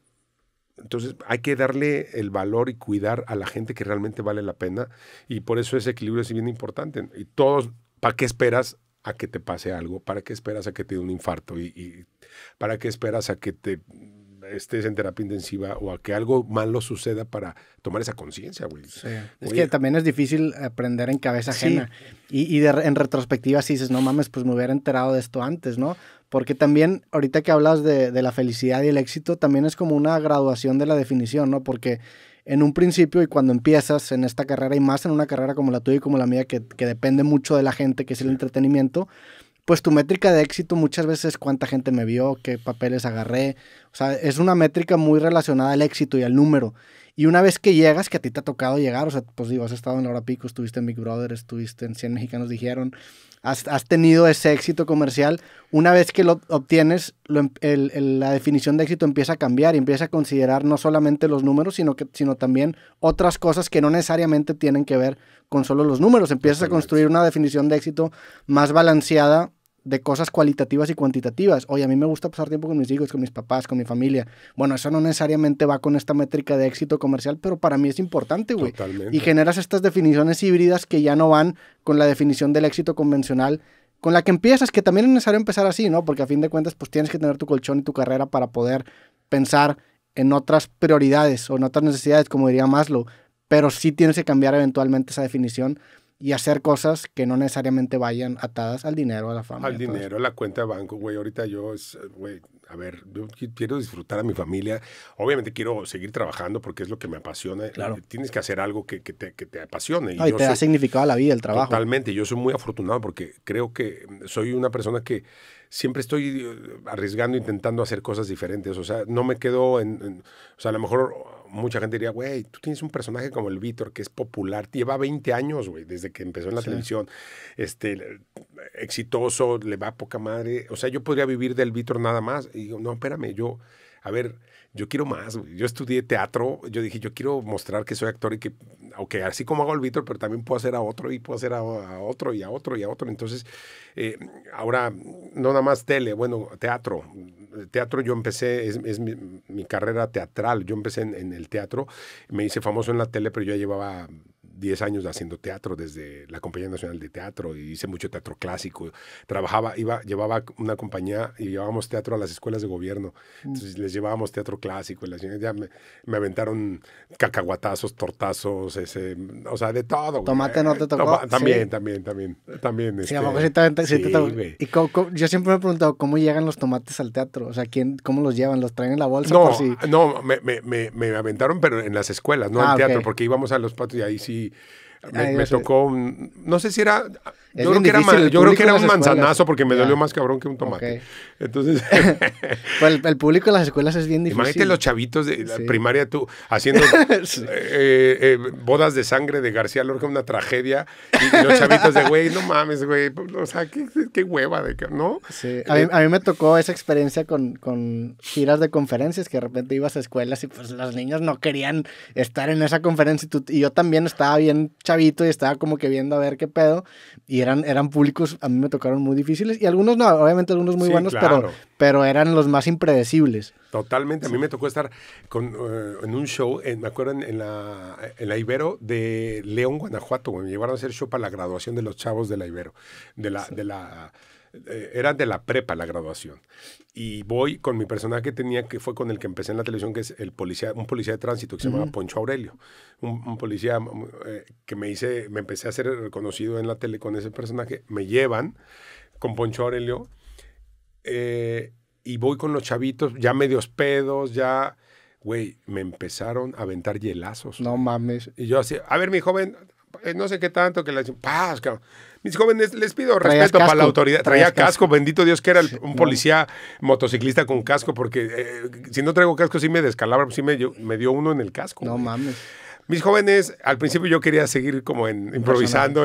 Entonces hay que darle el valor y cuidar a la gente que realmente vale la pena, y por eso ese equilibrio es bien importante. Y todos, ¿para qué esperas a que te pase algo? ¿Para qué esperas a que te dé un infarto? ¿Y para qué esperas a que te estés en terapia intensiva o a que algo malo suceda para tomar esa conciencia, güey? Sí. Es que también es difícil aprender en cabeza ajena. Sí. Y en retrospectiva sí dices, no mames, pues me hubiera enterado de esto antes, ¿no? Porque también, ahorita que hablas de la felicidad y el éxito, también es como una graduación de la definición, ¿no? Porque en un principio y cuando empiezas en esta carrera, y más en una carrera como la tuya y como la mía, que depende mucho de la gente, que es el entretenimiento, pues tu métrica de éxito muchas veces es cuánta gente me vio, qué papeles agarré. O sea, es una métrica muy relacionada al éxito y al número. Y una vez que llegas, que a ti te ha tocado llegar, o sea, pues digo, has estado en Hora Pico, estuviste en Big Brother, estuviste en 100 Mexicanos, dijeron, has tenido ese éxito comercial. Una vez que lo obtienes, la definición de éxito empieza a cambiar y empieza a considerar no solamente los números, sino también otras cosas que no necesariamente tienen que ver con solo los números. Empiezas a construir una definición de éxito más balanceada, de cosas cualitativas y cuantitativas. Oye, a mí me gusta pasar tiempo con mis hijos, con mis papás, con mi familia. Bueno, eso no necesariamente va con esta métrica de éxito comercial, pero para mí es importante, güey. Totalmente. Y generas estas definiciones híbridas que ya no van con la definición del éxito convencional con la que empiezas, que también es necesario empezar así, ¿no? Porque a fin de cuentas, pues tienes que tener tu colchón y tu carrera para poder pensar en otras prioridades o en otras necesidades, como diría Maslow. Pero sí tienes que cambiar eventualmente esa definición y hacer cosas que no necesariamente vayan atadas al dinero, a la fama. Al dinero, a la cuenta de banco, güey. Ahorita yo quiero disfrutar a mi familia. Obviamente quiero seguir trabajando porque es lo que me apasiona. Claro. Tienes que hacer algo que te apasione. Y te da significado a la vida, el trabajo. Totalmente. Yo soy muy afortunado porque creo que soy una persona que siempre estoy arriesgando, intentando hacer cosas diferentes. O sea, no me quedo o sea, a lo mejor mucha gente diría, güey, tú tienes un personaje como el Víctor, que es popular, lleva 20 años, güey, desde que empezó en la televisión, exitoso, le va a poca madre. O sea, yo podría vivir del Víctor nada más. Y digo, no, espérame, yo quiero más, güey. Yo estudié teatro, yo dije, yo quiero mostrar que soy actor y que, aunque así como hago al Víctor, pero también puedo hacer a otro y puedo hacer a otro y a otro y a otro. Entonces, ahora, no nada más tele, bueno, teatro. Teatro yo empecé, es mi carrera teatral. Yo empecé en el teatro, me hice famoso en la tele, pero yo ya llevaba 10 años haciendo teatro desde la Compañía Nacional de Teatro, y hice mucho teatro clásico. Trabajaba, llevaba una compañía y llevábamos teatro a las escuelas de gobierno. Entonces les llevábamos teatro clásico. Y ya me aventaron cacahuatazos, tortazos, o sea, de todo. Tomate no te tocó. También. Y yo siempre me he preguntado, ¿cómo llegan los tomates al teatro? O sea, ¿cómo los llevan? ¿Los traen en la bolsa? No, me aventaron, pero en las escuelas, no al teatro, porque íbamos a los patios y ahí sí. Me tocó no sé si era, yo creo que era un manzanazo porque me dolió más cabrón que un tomate. Okay. Entonces, pues el público en las escuelas es bien difícil. Imagínate los chavitos de la primaria tú haciendo bodas de sangre de García Lorca, una tragedia, y los chavitos de güey, no mames, güey, o sea, qué hueva de ¿no? Sí. A mí me tocó esa experiencia con giras de conferencias, que de repente ibas a escuelas y pues los niños no querían estar en esa conferencia, y yo también estaba bien chavito y estaba como que viendo a ver qué pedo, y eran públicos, a mí me tocaron muy difíciles, y algunos no, obviamente algunos muy buenos, claro, pero eran los más impredecibles. Totalmente, a mí me tocó estar en un show, me acuerdo en la Ibero de León, Guanajuato, me llevaron a hacer show para la graduación de los chavos de la Ibero, era de la prepa la graduación, y voy con mi personaje que tenía, que fue con el que empecé en la televisión, que es un policía de tránsito que se llamaba Poncho Aurelio, un policía que me empecé a hacer reconocido en la tele con ese personaje. Me llevan con Poncho Aurelio, y voy con los chavitos ya medios pedos, ya, güey, me empezaron a aventar hielazos. No mames. Y yo así, a ver, mi joven, no sé qué tanto, que le dicen, ¡paz, cabrón! Mis jóvenes, les pido respeto para la autoridad. Traía casco, bendito Dios que era un policía motociclista con casco, porque si no traigo casco sí me descalabra, sí me dio uno en el casco. No mames. Mis jóvenes, al principio yo quería seguir como improvisando.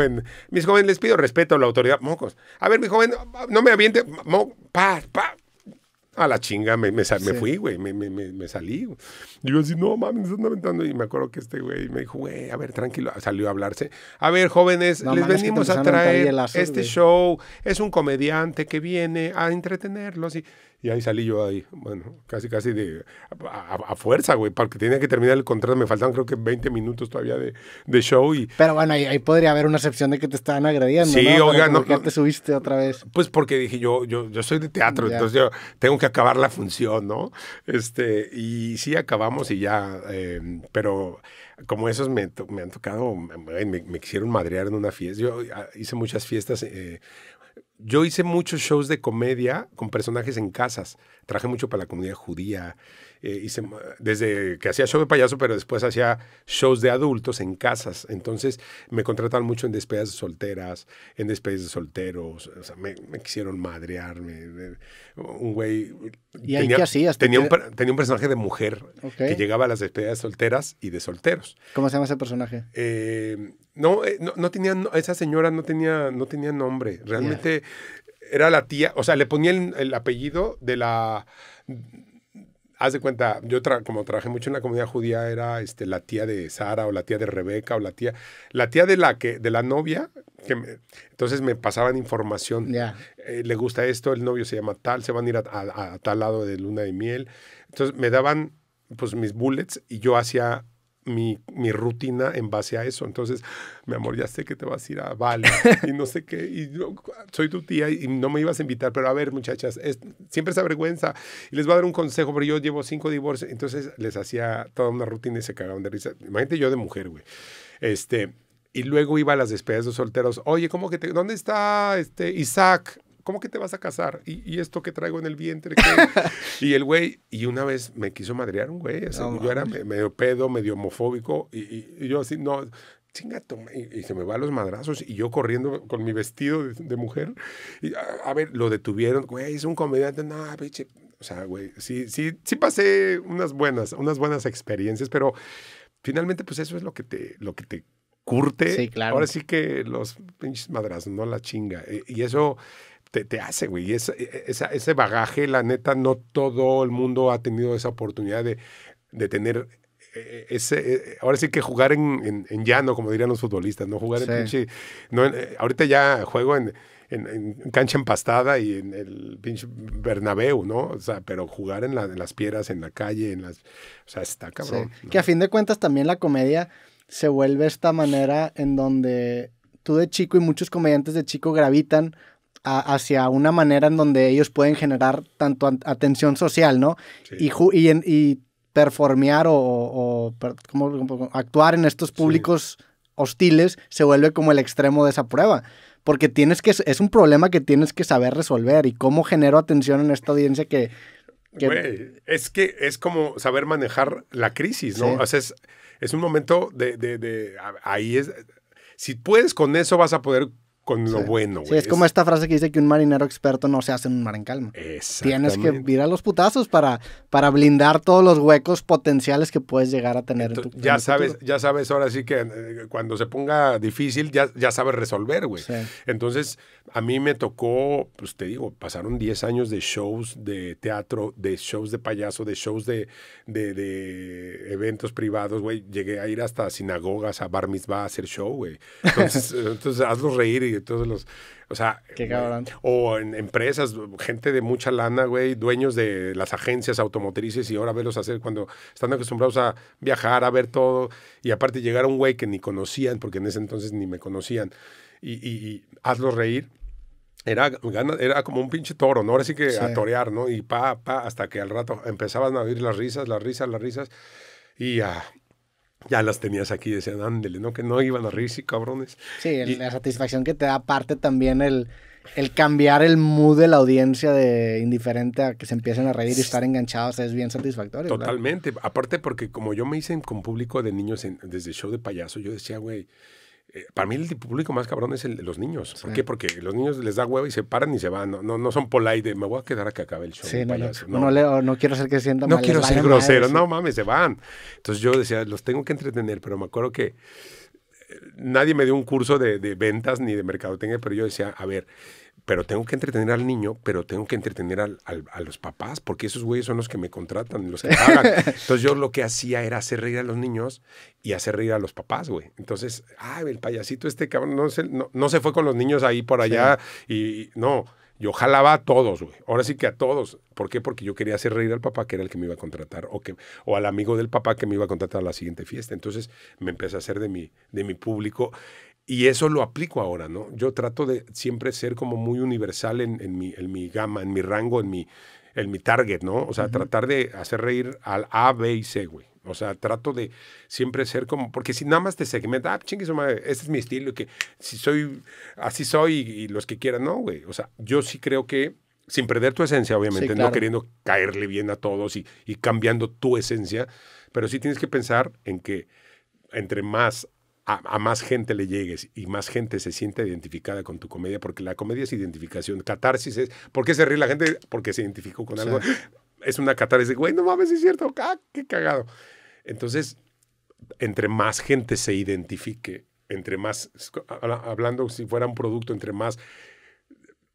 Mis jóvenes, les pido respeto a la autoridad. Mocos. A ver, mi joven, no me aviente. A la chinga, me fui, güey, me salí. Y yo así, no mames, me están aventando. Y me acuerdo que este güey me dijo, güey, a ver, tranquilo, salió a hablarse. A ver, jóvenes, les venimos a traer este show. Es un comediante que viene a entretenerlos. Y ahí salí yo ahí, bueno, casi de, a fuerza, güey, porque tenía que terminar el contrato. Me faltaban creo que 20 minutos todavía de show. Y... Pero bueno, ahí podría haber una excepción de que te estaban agrediendo, sí, ¿no? Oiga, no, te subiste otra vez. Pues porque dije, yo soy de teatro, ya. Entonces yo tengo que acabar la función, ¿no? Y sí, acabamos y ya, pero... Como esos me han tocado, me quisieron madrear en una fiesta. Yo hice muchas fiestas. Yo hice muchos shows de comedia con personajes en casas. Trabajé mucho para la comunidad judía. Hice, desde que hacía show de payaso, pero después hacía shows de adultos en casas. Entonces me contrataban mucho en despedidas de solteras, en despedidas de solteros. O sea, me quisieron madrear. Un güey... ¿Y ahí qué hacías? Tenía un personaje de mujer, okay, que llegaba a las despedidas solteras y de solteros. ¿Cómo se llama ese personaje? No tenía, esa señora no tenía nombre. Realmente era la tía, o sea, le ponía el apellido de la... Haz de cuenta, yo como trabajé mucho en la comunidad judía, era la tía de Sara o la tía de Rebeca o la tía de la novia. Entonces me pasaban información. Yeah. Le gusta esto, el novio se llama tal, se van a ir a tal lado de luna de miel. Entonces me daban pues mis bullets y yo hacía mi rutina en base a eso. Entonces, mi amor, ya sé que te vas a ir a Bali y no sé qué, y yo soy tu tía y no me ibas a invitar, pero a ver, muchachas, siempre se avergüenza y les voy a dar un consejo, pero yo llevo 5 divorcios. Entonces les hacía toda una rutina y se cagaban de risa. Imagínate yo de mujer, güey. Y luego iba a las despedidas de solteros. Oye, ¿cómo que dónde está Isaac? ¿Cómo que te vas a casar? ¿Y esto que traigo en el vientre? Y el güey, y una vez me quiso madrear un güey, o sea, no, yo era medio pedo, medio homofóbico, y yo así, no, chingato, y se me va a los madrazos, y yo corriendo con mi vestido de mujer, y a ver, lo detuvieron, güey, es un comediante, no, pinche, o sea, güey, sí pasé unas buenas experiencias, pero finalmente, pues eso es lo que te curte. Sí, claro. Ahora sí que los pinches madrazos, no la chinga, y eso... Te hace, güey. Ese bagaje, la neta, no todo el mundo ha tenido esa oportunidad de tener ese... Ahora sí que jugar en llano, como dirían los futbolistas, ¿no? Jugar en pinche... No, ahorita ya juego en cancha empastada y en el pinche Bernabéu, ¿no? O sea, pero jugar en las piedras, en la calle, O sea, está cabrón. Sí. ¿No? Que a fin de cuentas también la comedia se vuelve esta manera en donde tú de chico y muchos comediantes de chico gravitan hacia una manera en donde ellos pueden generar tanto atención social, ¿no? Sí. Y performear o actuar en estos públicos, sí, hostiles, se vuelve como el extremo de esa prueba. Porque es un problema que tienes que saber resolver. ¿Y cómo genero atención en esta audiencia que... Güey, es que es como saber manejar la crisis, ¿no? Sí. O sea, es un momento de... Ahí es... Si puedes con eso vas a poder... Con lo bueno, güey. Sí, es como esta frase que dice que un marinero experto no se hace en un mar en calma. Tienes que ir a los putazos para blindar todos los huecos potenciales que puedes llegar a tener. Entonces, en tu ya sabes, ahora sí que cuando se ponga difícil, ya sabes resolver, güey. Sí. Entonces, a mí me tocó, pues te digo, pasaron 10 años de shows de teatro, de shows de payaso, de shows de eventos privados, güey. Llegué a ir hasta sinagogas, a bar mitzvah, a hacer show, güey. Entonces hazlos reír y todos los... O sea, o en empresas, gente de mucha lana, güey, dueños de las agencias automotrices y ahora verlos hacer cuando están acostumbrados a viajar, a ver todo. Y aparte llegar a un güey que ni conocían, porque en ese entonces ni me conocían, y hazlos reír. Era como un pinche toro, ¿no? Ahora sí que a torear, ¿no? Y hasta que al rato empezaban a oír las risas, y ya las tenías aquí, decían, ándele, ¿no? Que no iban a reírse, cabrones. Sí, la satisfacción que te da aparte también el cambiar el mood de la audiencia de indiferente a que se empiecen a reír y estar enganchados es bien satisfactorio. Totalmente. ¿Verdad? Aparte porque como yo me hice con público de niños desde show de payaso, yo decía, güey, para mí el público más cabrón es el de los niños. ¿Por qué? Porque los niños les da hueva y se paran y se van. No son polite, me voy a quedar a que acabe el show. Sí, no quiero ser que sientan mal. No quiero ser grosero, no mames, se van. Entonces yo decía, los tengo que entretener, pero me acuerdo que nadie me dio un curso de ventas ni de mercadotecnia, pero yo decía, a ver, pero tengo que entretener al niño, pero tengo que entretener a los papás, porque esos güeyes son los que me contratan, los que pagan. Entonces yo lo que hacía era hacer reír a los niños y hacer reír a los papás, güey. Entonces, el payasito este cabrón no se fue con los niños ahí por allá. Sí. Y no, Yo jalaba a todos, güey. Ahora sí que a todos. ¿Por qué? Porque yo quería hacer reír al papá, que era el que me iba a contratar, o al amigo del papá que me iba a contratar a la siguiente fiesta. Entonces me empecé a hacer de mi público y eso lo aplico ahora, ¿no? Yo trato de siempre ser como muy universal en mi gama, en mi rango, en mi target, ¿no? O sea, tratar de hacer reír al A, B y C, güey. O sea, trato de siempre ser como... Porque si nada más te segmenta, ah, chingue su madre, este es mi estilo, que si soy... Así soy y los que quieran, no, güey. O sea, yo sí creo que, sin perder tu esencia, obviamente, sí, claro, no queriendo caerle bien a todos y cambiando tu esencia, pero sí tienes que pensar en que entre más... A más gente le llegues y más gente se sienta identificada con tu comedia, porque la comedia es identificación, catarsis es... ¿Por qué se ríe la gente? Porque se identificó con algo... Es una catarsis de, güey, no mames, es cierto, ah, qué cagado. Entonces, entre más gente se identifique, entre más, hablando si fuera un producto, entre más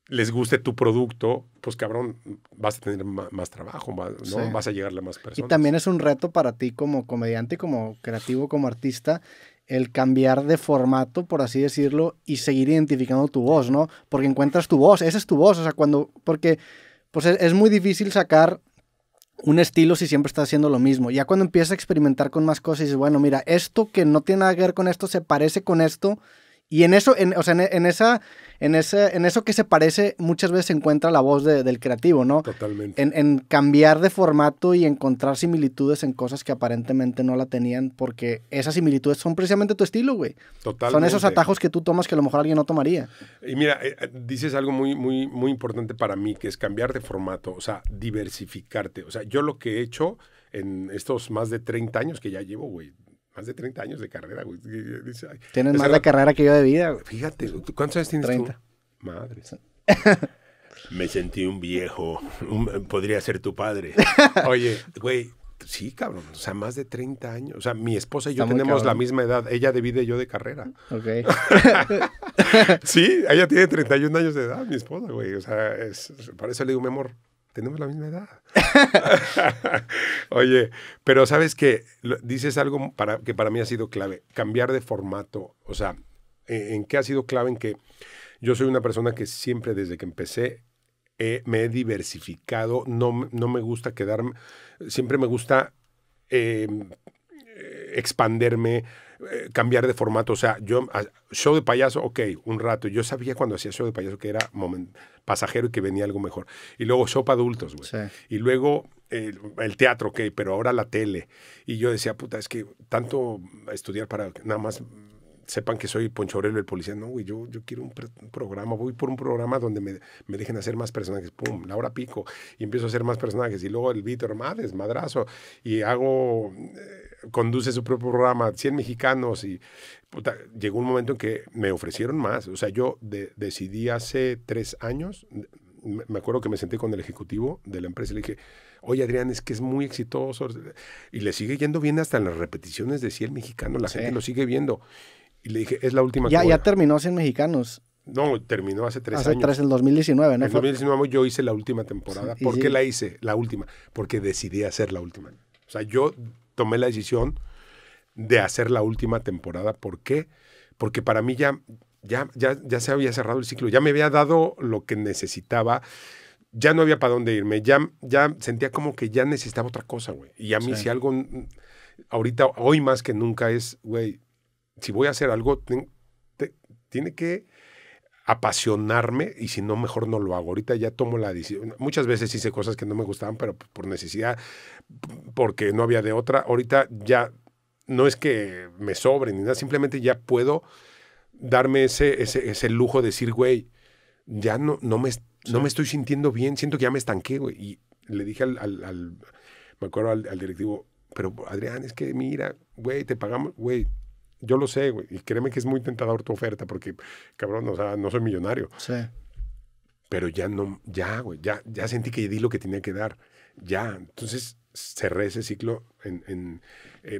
les guste tu producto, pues cabrón, vas a tener más trabajo, ¿no? Sí. Vas a llegarle a más personas. Y también es un reto para ti como comediante, como creativo, como artista, el cambiar de formato, por así decirlo, y seguir identificando tu voz, ¿no? Porque encuentras tu voz, esa es tu voz, o sea, cuando... Porque pues es muy difícil sacar un estilo si siempre estás haciendo lo mismo. Ya cuando empiezas a experimentar con más cosas y dices, bueno, mira, esto que no tiene nada que ver con esto se parece con esto. Y en eso, en eso que se parece, muchas veces se encuentra la voz del creativo, ¿no? Totalmente. En cambiar de formato y encontrar similitudes en cosas que aparentemente no la tenían, porque esas similitudes son precisamente tu estilo, güey. Totalmente. Son esos atajos que tú tomas que a lo mejor alguien no tomaría. Y mira, dices algo muy, muy, muy importante para mí, que es cambiar de formato, o sea, diversificarte. O sea, yo lo que he hecho en estos más de 30 años que ya llevo, güey, más de 30 años de carrera, güey. Tienes más de carrera que yo de vida, güey. Fíjate, ¿cuántos años tienes 30. Tú? Madre. Me sentí un viejo. Podría ser tu padre. Oye, güey, sí, cabrón. O sea, más de 30 años. O sea, mi esposa y yo tenemos la misma edad. Ella de vida y yo de carrera. Ok. Sí, ella tiene 31 años de edad, mi esposa, güey. O sea, para eso le digo, mi amor, tenemos la misma edad. Oye, pero sabes que dices algo que para mí ha sido clave, cambiar de formato. O sea, ¿en qué ha sido clave? En que yo soy una persona que siempre desde que empecé me he diversificado, no me gusta quedarme, siempre me gusta expanderme, cambiar de formato. O sea, yo, show de payaso, ok, un rato. Yo sabía cuando hacía show de payaso que era pasajero y que venía algo mejor. Y luego show para adultos, güey. Sí. Y luego el teatro, ok, pero ahora la tele. Y yo decía, puta, es que tanto estudiar para nada más sepan que soy Poncho Aurelio, el policía. No, güey, yo quiero un programa. Voy por un programa donde me dejen hacer más personajes. Pum, la hora pico. Y empiezo a hacer más personajes. Y luego el Víctor Mades, madrazo. Y hago... conduce su propio programa, 100 mexicanos y puta, llegó un momento en que me ofrecieron más. O sea, yo decidí hace 3 años, me acuerdo que me senté con el ejecutivo de la empresa y le dije, oye Adrián, es que es muy exitoso y le sigue yendo bien hasta en las repeticiones de 100 mexicanos, la gente lo sigue viendo. Y le dije, es la última. Ya terminó 100 mexicanos. No, terminó hace 3 años. Hace 3, en 2019, ¿no? En 2019 yo hice la última temporada. Sí, ¿por qué la hice? La última. Porque decidí hacer la última. O sea, yo tomé la decisión de hacer la última temporada. ¿Por qué? Porque para mí ya se había cerrado el ciclo. Ya me había dado lo que necesitaba. Ya no había para dónde irme. Ya sentía como que ya necesitaba otra cosa, güey. Y a mí sí. Si algo... Ahorita, hoy más que nunca es, güey, si voy a hacer algo, tiene que apasionarme y si no, mejor no lo hago. Ahorita ya tomo la decisión. Muchas veces hice cosas que no me gustaban, pero por necesidad, porque no había de otra. Ahorita ya no es que me sobre ni nada, simplemente ya puedo darme ese lujo de decir, güey, ya no me estoy sintiendo bien, siento que ya me estanqué, güey. Y le dije me acuerdo al directivo, pero Adrián, es que mira, güey, te pagamos, güey. Yo lo sé, güey, y créeme que es muy tentador tu oferta porque, cabrón, o sea, no soy millonario. Sí. Pero ya sentí que di lo que tenía que dar. Ya, entonces cerré ese ciclo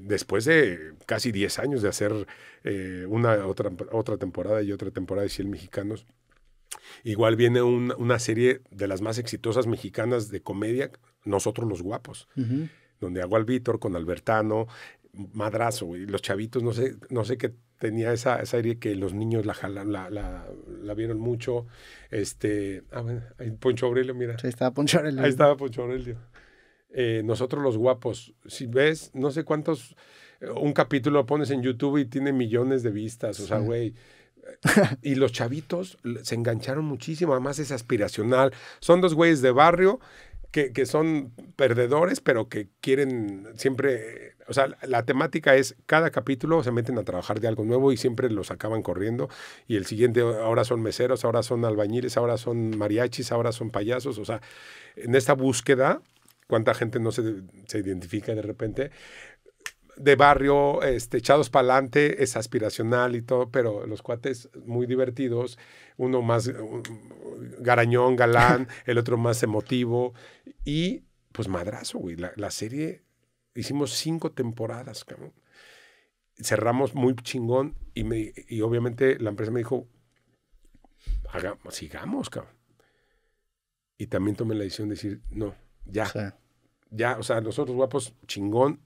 después de casi 10 años de hacer otra temporada y otra temporada de 100 mexicanos. Igual viene una serie de las más exitosas mexicanas de comedia, Nosotros los Guapos, donde hago al Víctor con Albertano, madrazo, güey. Los chavitos, no sé qué tenía esa serie que los niños la vieron mucho. Bueno, ahí Poncho Aurelio, mira. Ahí estaba Poncho Aurelio. Ahí estaba Poncho Aurelio. Nosotros los Guapos. Si ves, no sé cuántos, un capítulo lo pones en YouTube y tiene millones de vistas. O sea, güey. Sí. Y los chavitos se engancharon muchísimo. Además es aspiracional. Son dos güeyes de barrio que son perdedores, pero que quieren siempre... O sea, la temática es, cada capítulo se meten a trabajar de algo nuevo y siempre los acaban corriendo. Y el siguiente, ahora son meseros, ahora son albañiles, ahora son mariachis, ahora son payasos. O sea, en esta búsqueda, cuánta gente no se identifica de repente... de barrio, echados para adelante, es aspiracional y todo, pero los cuates muy divertidos, uno más garañón, galán, el otro más emotivo, y pues madrazo, güey. La serie, hicimos 5 temporadas, cabrón. Cerramos muy chingón y obviamente la empresa me dijo, sigamos, cabrón. Y también tomé la decisión de decir, no, ya, sí. Ya, o sea, Nosotros Guapos, chingón,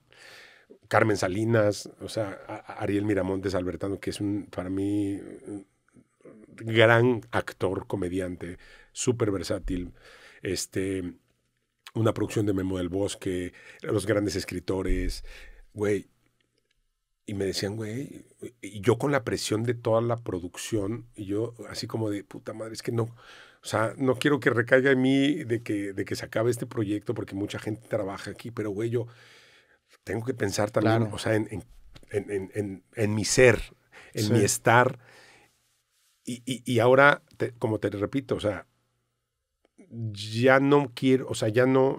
Carmen Salinas, o sea, Ariel Miramontes, Albertano, que es para mí, un gran actor, comediante, súper versátil. Una producción de Memo del Bosque, los grandes escritores, güey. Y me decían, güey, y yo con la presión de toda la producción, y yo así como de, puta madre, es que no... O sea, no quiero que recaiga en mí de que se acabe este proyecto, porque mucha gente trabaja aquí, pero güey, yo... tengo que pensar también, claro. O sea, en mi ser, en sí. Mi estar. Y ahora, como te repito, o sea, ya no quiero, o sea, ya no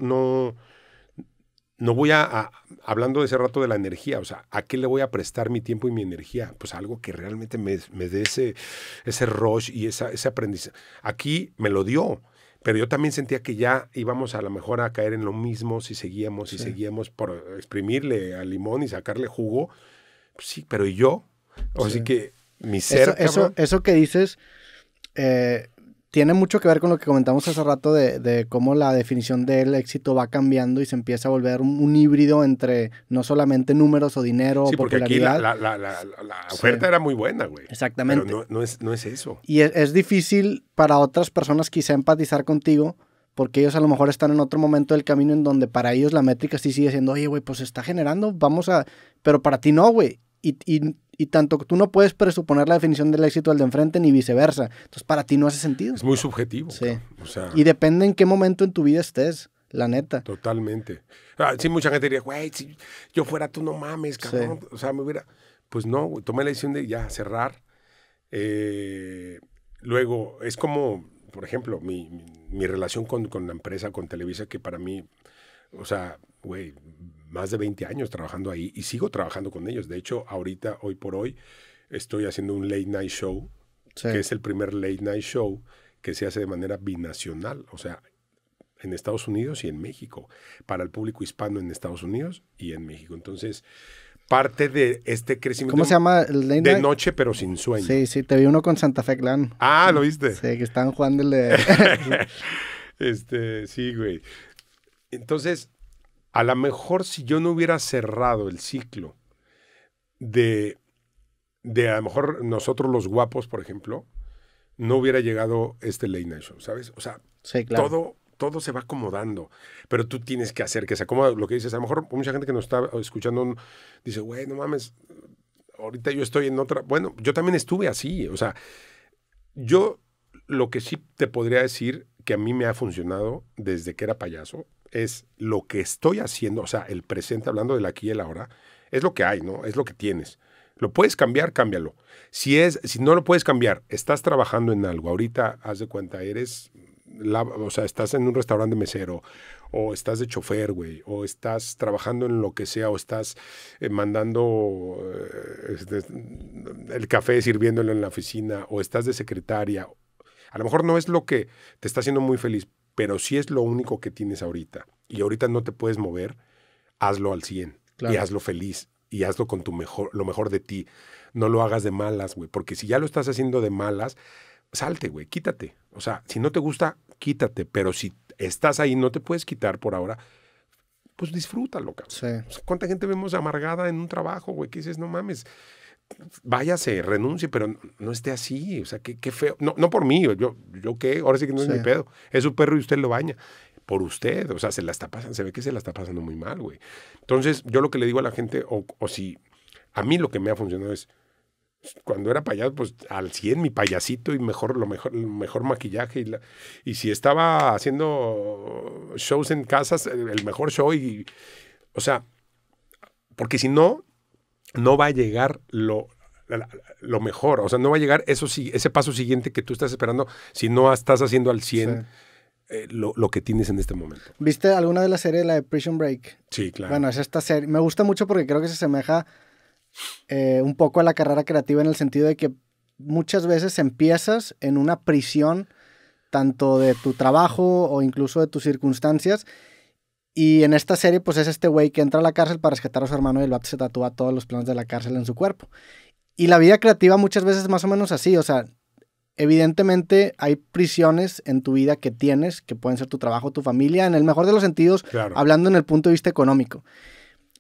voy a hablando de ese rato de la energía, o sea, ¿a qué le voy a prestar mi tiempo y mi energía? Pues algo que realmente me dé ese rush y ese aprendizaje. Aquí me lo dio. Pero yo también sentía que ya íbamos a lo mejor a caer en lo mismo si seguíamos, seguíamos por exprimirle al limón y sacarle jugo. Pues sí, pero ¿y yo? Así sí. Que mi ser... Eso que dices tiene mucho que ver con lo que comentamos hace rato de cómo la definición del éxito va cambiando y se empieza a volver un híbrido entre no solamente números o dinero, sí, o popularidad. Porque aquí la oferta sí. Era muy buena, güey. Exactamente. Pero no es eso. Y es difícil para otras personas quizá empatizar contigo, porque ellos a lo mejor están en otro momento del camino en donde para ellos la métrica sí sigue siendo, oye, güey, pues se está generando, vamos a... Pero para ti no, güey. Y tanto tú no puedes presuponer la definición del éxito al de enfrente ni viceversa. Entonces, para ti no hace sentido. Es muy subjetivo. Sí. O sea, y depende en qué momento en tu vida estés, la neta. Totalmente. Sí, mucha gente diría, güey, si yo fuera tú no mames, cabrón. Sí. O sea, me hubiera... Pues no, güey. Tomé la decisión de ya cerrar. Luego, es como, por ejemplo, mi relación con la empresa, con Televisa, que para mí, o sea, güey... más de 20 años trabajando ahí y sigo trabajando con ellos. De hecho, ahorita, hoy por hoy, estoy haciendo un late night show, sí. Que es el primer late night show que se hace de manera binacional, o sea, en Estados Unidos y en México, para el público hispano en Estados Unidos y en México. Entonces, parte de este crecimiento... ¿Cómo se llama? ¿El late night? De noche, pero sin sueño. Sí, sí, te vi uno con Santa Fe Klan. Ah, ¿lo viste? Sí, que estaban jugando el de... sí, güey. Entonces... a lo mejor si yo no hubiera cerrado el ciclo de a lo mejor Nosotros los Guapos, por ejemplo, no hubiera llegado este late night show, ¿sabes? O sea, sí, claro. Todo se va acomodando, pero tú tienes que hacer que se acomode lo que dices. A lo mejor mucha gente que nos está escuchando dice, güey, no mames, ahorita yo estoy en otra... Bueno, yo también estuve así, o sea, yo lo que sí te podría decir que a mí me ha funcionado desde que era payaso, es lo que estoy haciendo, o sea, el presente, hablando del aquí y el ahora, es lo que hay, ¿no? Es lo que tienes. Lo puedes cambiar, cámbialo. Si no lo puedes cambiar, estás trabajando en algo. Ahorita, haz de cuenta, o sea, estás en un restaurante mesero, o estás de chofer, güey, o estás trabajando en lo que sea, o estás mandando el café, sirviéndolo en la oficina, o estás de secretaria. A lo mejor no es lo que te está haciendo muy feliz, pero si es lo único que tienes ahorita y ahorita no te puedes mover, hazlo al 100, claro. Y hazlo feliz y hazlo con lo mejor de ti. No lo hagas de malas, güey, porque si ya lo estás haciendo de malas, salte, güey, quítate. O sea, si no te gusta, quítate, pero si estás ahí, no te puedes quitar por ahora, pues disfrútalo, cabrón. Sí. O sea, ¿cuánta gente vemos amargada en un trabajo, güey? Que dices, no mames, váyase, renuncie, pero no, no esté así. O sea, qué feo. No, no por mí, yo qué, ahora sí que no es mi pedo. Es su perro y usted lo baña. Por usted, o sea, se la está pasando, se ve que se la está pasando muy mal, güey. Entonces, yo lo que le digo a la gente, o si a mí lo que me ha funcionado es, cuando era payaso, pues al 100 mi payasito y mejor maquillaje. Y si estaba haciendo shows en casas, el mejor show. O sea, porque si no, no va a llegar lo mejor. O sea, no va a llegar ese paso siguiente que tú estás esperando si no estás haciendo al 100. Sí. Lo que tienes en este momento. ¿Viste alguna de las series, la de Prison Break? Sí, claro. Bueno, es esta serie. Me gusta mucho porque creo que se asemeja un poco a la carrera creativa en el sentido de que muchas veces empiezas en una prisión, tanto de tu trabajo o incluso de tus circunstancias. Y en esta serie, pues es este güey que entra a la cárcel para rescatar a su hermano y el vato se tatúa todos los planos de la cárcel en su cuerpo. Y la vida creativa muchas veces es más o menos así, o sea. Evidentemente hay prisiones en tu vida que tienes, que pueden ser tu trabajo, tu familia, en el mejor de los sentidos, claro. Hablando en el punto de vista económico.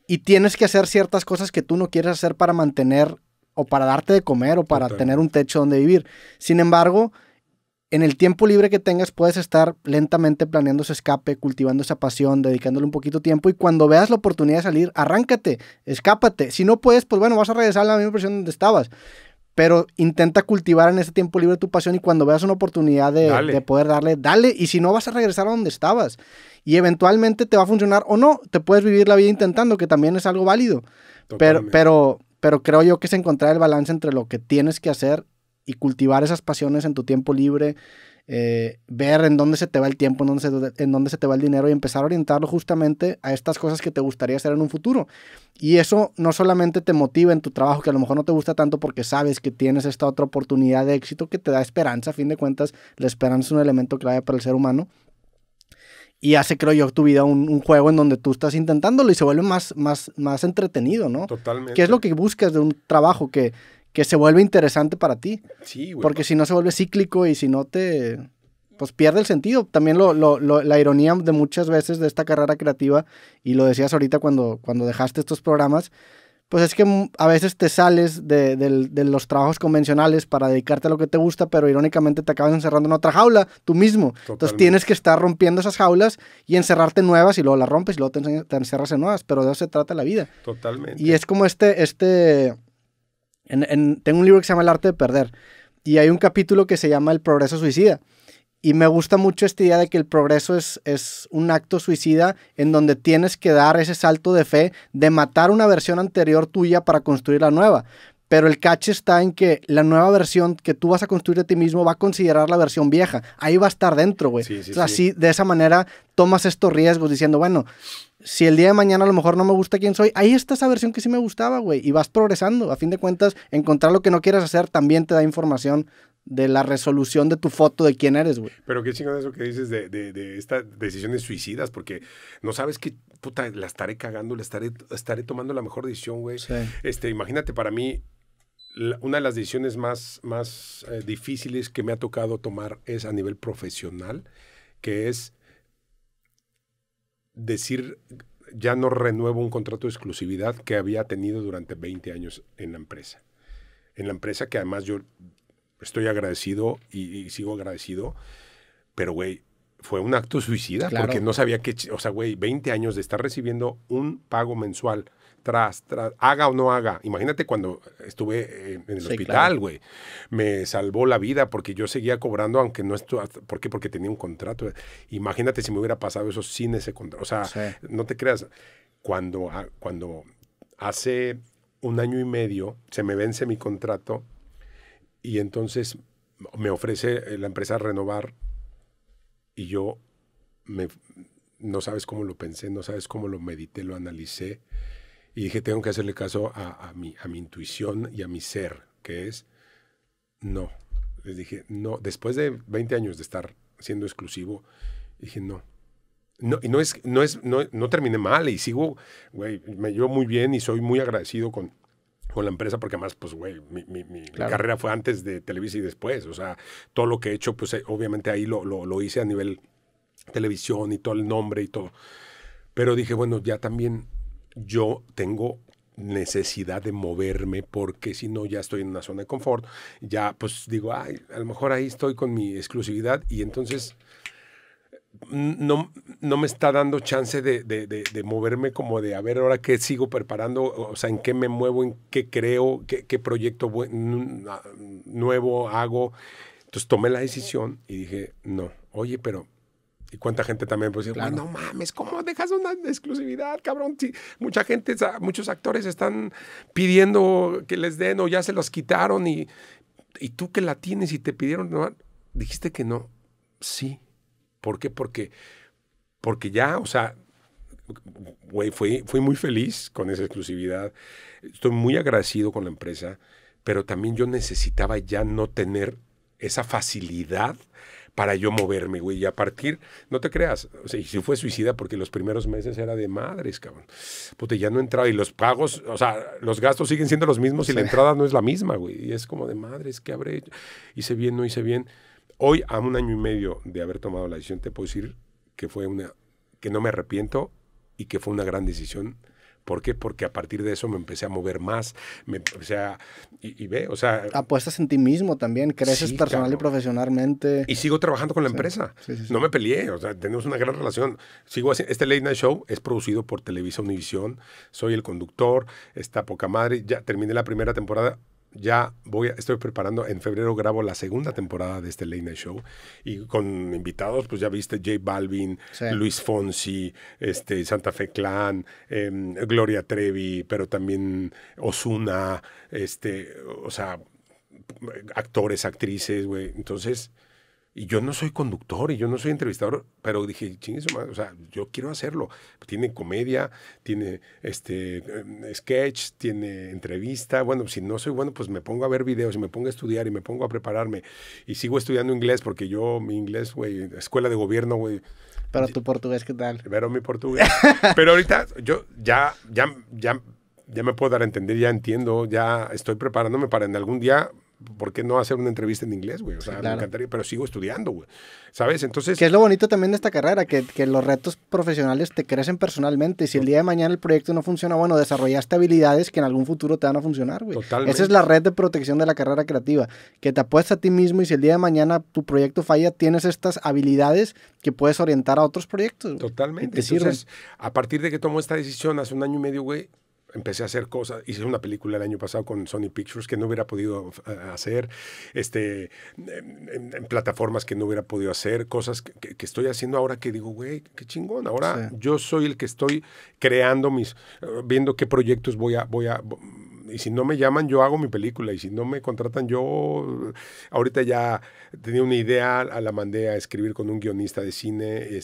Y tienes que hacer ciertas cosas que tú no quieres hacer para mantener o para darte de comer o para tener un techo donde vivir. Sin embargo, en el tiempo libre que tengas puedes estar lentamente planeando ese escape, cultivando esa pasión, dedicándole un poquito de tiempo y cuando veas la oportunidad de salir, arráncate, escápate. Si no puedes, pues bueno, vas a regresar a la misma prisión donde estabas. Pero intenta cultivar en ese tiempo libre tu pasión y cuando veas una oportunidad de poder darle, dale. Y si no, vas a regresar a donde estabas. Y eventualmente te va a funcionar o no. Te puedes vivir la vida intentando, que también es algo válido. Pero creo yo que es encontrar el balance entre lo que tienes que hacer y cultivar esas pasiones en tu tiempo libre. Ver en dónde se te va el tiempo, en dónde se te va el dinero y empezar a orientarlo justamente a estas cosas que te gustaría hacer en un futuro. Y eso no solamente te motiva en tu trabajo, que a lo mejor no te gusta tanto porque sabes que tienes esta otra oportunidad de éxito que te da esperanza. A fin de cuentas, la esperanza es un elemento clave para el ser humano. Y hace, creo yo, tu vida un juego en donde tú estás intentándolo y se vuelve más entretenido, ¿no? Totalmente. ¿Qué es lo que buscas de un trabajo que se vuelve interesante para ti? Sí, güey. Porque si no se vuelve cíclico y si no te... pues pierde el sentido. También la ironía de muchas veces de esta carrera creativa, y lo decías ahorita cuando dejaste estos programas, pues es que a veces te sales de los trabajos convencionales para dedicarte a lo que te gusta, pero irónicamente te acabas encerrando en otra jaula tú mismo. Totalmente. Entonces tienes que estar rompiendo esas jaulas y encerrarte en nuevas y luego las rompes y luego te encerras en nuevas, pero de eso se trata la vida. Totalmente. Y es como tengo un libro que se llama El arte de perder y hay un capítulo que se llama El progreso suicida y me gusta mucho esta idea de que el progreso es un acto suicida en donde tienes que dar ese salto de fe de matar una versión anterior tuya para construir la nueva, pero el catch está en que la nueva versión que tú vas a construir de ti mismo va a considerar la versión vieja, ahí va a estar dentro, güey. Así, de esa manera tomas estos riesgos diciendo, bueno, si el día de mañana a lo mejor no me gusta quién soy, ahí está esa versión que sí me gustaba, güey. Y vas progresando. A fin de cuentas, encontrar lo que no quieres hacer también te da información de la resolución de tu foto de quién eres, güey. Pero qué chingón eso que dices de estas decisiones suicidas, porque no sabes qué puta la estaré cagando, estaré tomando la mejor decisión, güey. Sí. Imagínate, para mí, una de las decisiones más difíciles que me ha tocado tomar es a nivel profesional, que es... decir, ya no renuevo un contrato de exclusividad que había tenido durante 20 años en la empresa. En la empresa que además yo estoy agradecido y sigo agradecido, pero güey, fue un acto suicida, claro. Porque no sabía qué, o sea, güey, 20 años de estar recibiendo un pago mensual, haga o no haga. Imagínate cuando estuve en el hospital, güey. Claro. Me salvó la vida porque yo seguía cobrando, aunque no estuve. ¿Por qué? Porque tenía un contrato. Imagínate si me hubiera pasado eso sin ese contrato. O sea, no te creas. Cuando hace un año y medio se me vence mi contrato y entonces me ofrece la empresa renovar y yo no sabes cómo lo pensé, no sabes cómo lo medité, lo analicé. Y dije, tengo que hacerle caso a mi intuición y a mi ser, que es no. Les dije, no. Después de 20 años de estar siendo exclusivo, dije, no. No terminé mal y sigo, güey, me llevo muy bien y soy muy agradecido con la empresa porque además, pues, güey, mi carrera fue antes de Televisa y después. O sea, todo lo que he hecho, pues, obviamente ahí lo hice a nivel televisión y todo el nombre y todo. Pero dije, bueno, ya también yo tengo necesidad de moverme, porque si no ya estoy en una zona de confort, ya pues digo, ay, a lo mejor ahí estoy con mi exclusividad y entonces no me está dando chance de moverme, como de a ver ahora qué sigo preparando, o sea, en qué me muevo, en qué creo, qué proyecto nuevo hago. Entonces tomé la decisión y dije, no, oye, pero... Y cuánta gente también puede decir, claro, no mames, ¿cómo dejas una exclusividad, cabrón? Si mucha gente, muchos actores están pidiendo que les den o ya se los quitaron y tú que la tienes y te pidieron, ¿no? Dijiste que no. Sí. ¿Por qué? Porque ya, o sea, güey, fui muy feliz con esa exclusividad. Estoy muy agradecido con la empresa, pero también yo necesitaba ya no tener esa facilidad para yo moverme, güey, y a partir, no te creas, o sea, y si fue suicida, porque los primeros meses era de madres, cabrón, puta, ya no entraba, y los pagos, o sea, los gastos siguen siendo los mismos y la entrada no es la misma, güey, y es como de madres, ¿qué habré hecho? Hice bien, no hice bien. Hoy, a un año y medio de haber tomado la decisión, te puedo decir que fue que no me arrepiento y que fue una gran decisión. ¿Por qué? Porque a partir de eso me empecé a mover más, y ve, o sea... Apuestas en ti mismo también, creces, sí, personal, claro, y profesionalmente. Y sigo trabajando con la empresa. Sí. No me peleé, o sea, tenemos una gran relación. Sigo haciendo, este Late Night Show es producido por Televisa Univisión, soy el conductor, está poca madre, ya terminé la primera temporada, ya estoy preparando, en febrero grabo la segunda temporada de este Late Night Show, y con invitados, pues ya viste, J Balvin, sí, Luis Fonsi, Santa Fe Klan, Gloria Trevi, pero también Ozuna, o sea, actores, actrices, güey. Entonces, y yo no soy conductor y yo no soy entrevistador, pero dije, chingue su madre, o sea, yo quiero hacerlo. Tiene comedia, tiene sketch, tiene entrevista. Bueno, si no soy bueno, pues me pongo a ver videos y me pongo a estudiar y me pongo a prepararme. Y sigo estudiando inglés, porque yo, mi inglés, güey, escuela de gobierno, güey. Pero tu portugués, ¿qué tal? Pero mi portugués. Pero ahorita yo ya me puedo dar a entender, ya entiendo, ya estoy preparándome para en algún día... ¿Por qué no hacer una entrevista en inglés, güey? O sea, sí, claro, me encantaría, pero sigo estudiando, güey. ¿Sabes? Entonces... Que es lo bonito también de esta carrera, que los retos profesionales te crecen personalmente. Y si el día de mañana el proyecto no funciona, bueno, desarrollaste habilidades que en algún futuro te van a funcionar, güey. Totalmente. Esa es la red de protección de la carrera creativa, que te apuestas a ti mismo y si el día de mañana tu proyecto falla, tienes estas habilidades que puedes orientar a otros proyectos. Totalmente. Entonces, a partir de que tomó esta decisión hace un año y medio, güey, empecé a hacer cosas. Hice una película el año pasado con Sony Pictures que no hubiera podido hacer, en plataformas que no hubiera podido hacer, cosas que estoy haciendo ahora que digo, güey, qué chingón. Ahora sí, yo soy el que estoy creando viendo qué proyectos voy a... Y si no me llaman, yo hago mi película. Y si no me contratan, yo... Ahorita ya tenía una idea, la mandé a escribir con un guionista de cine.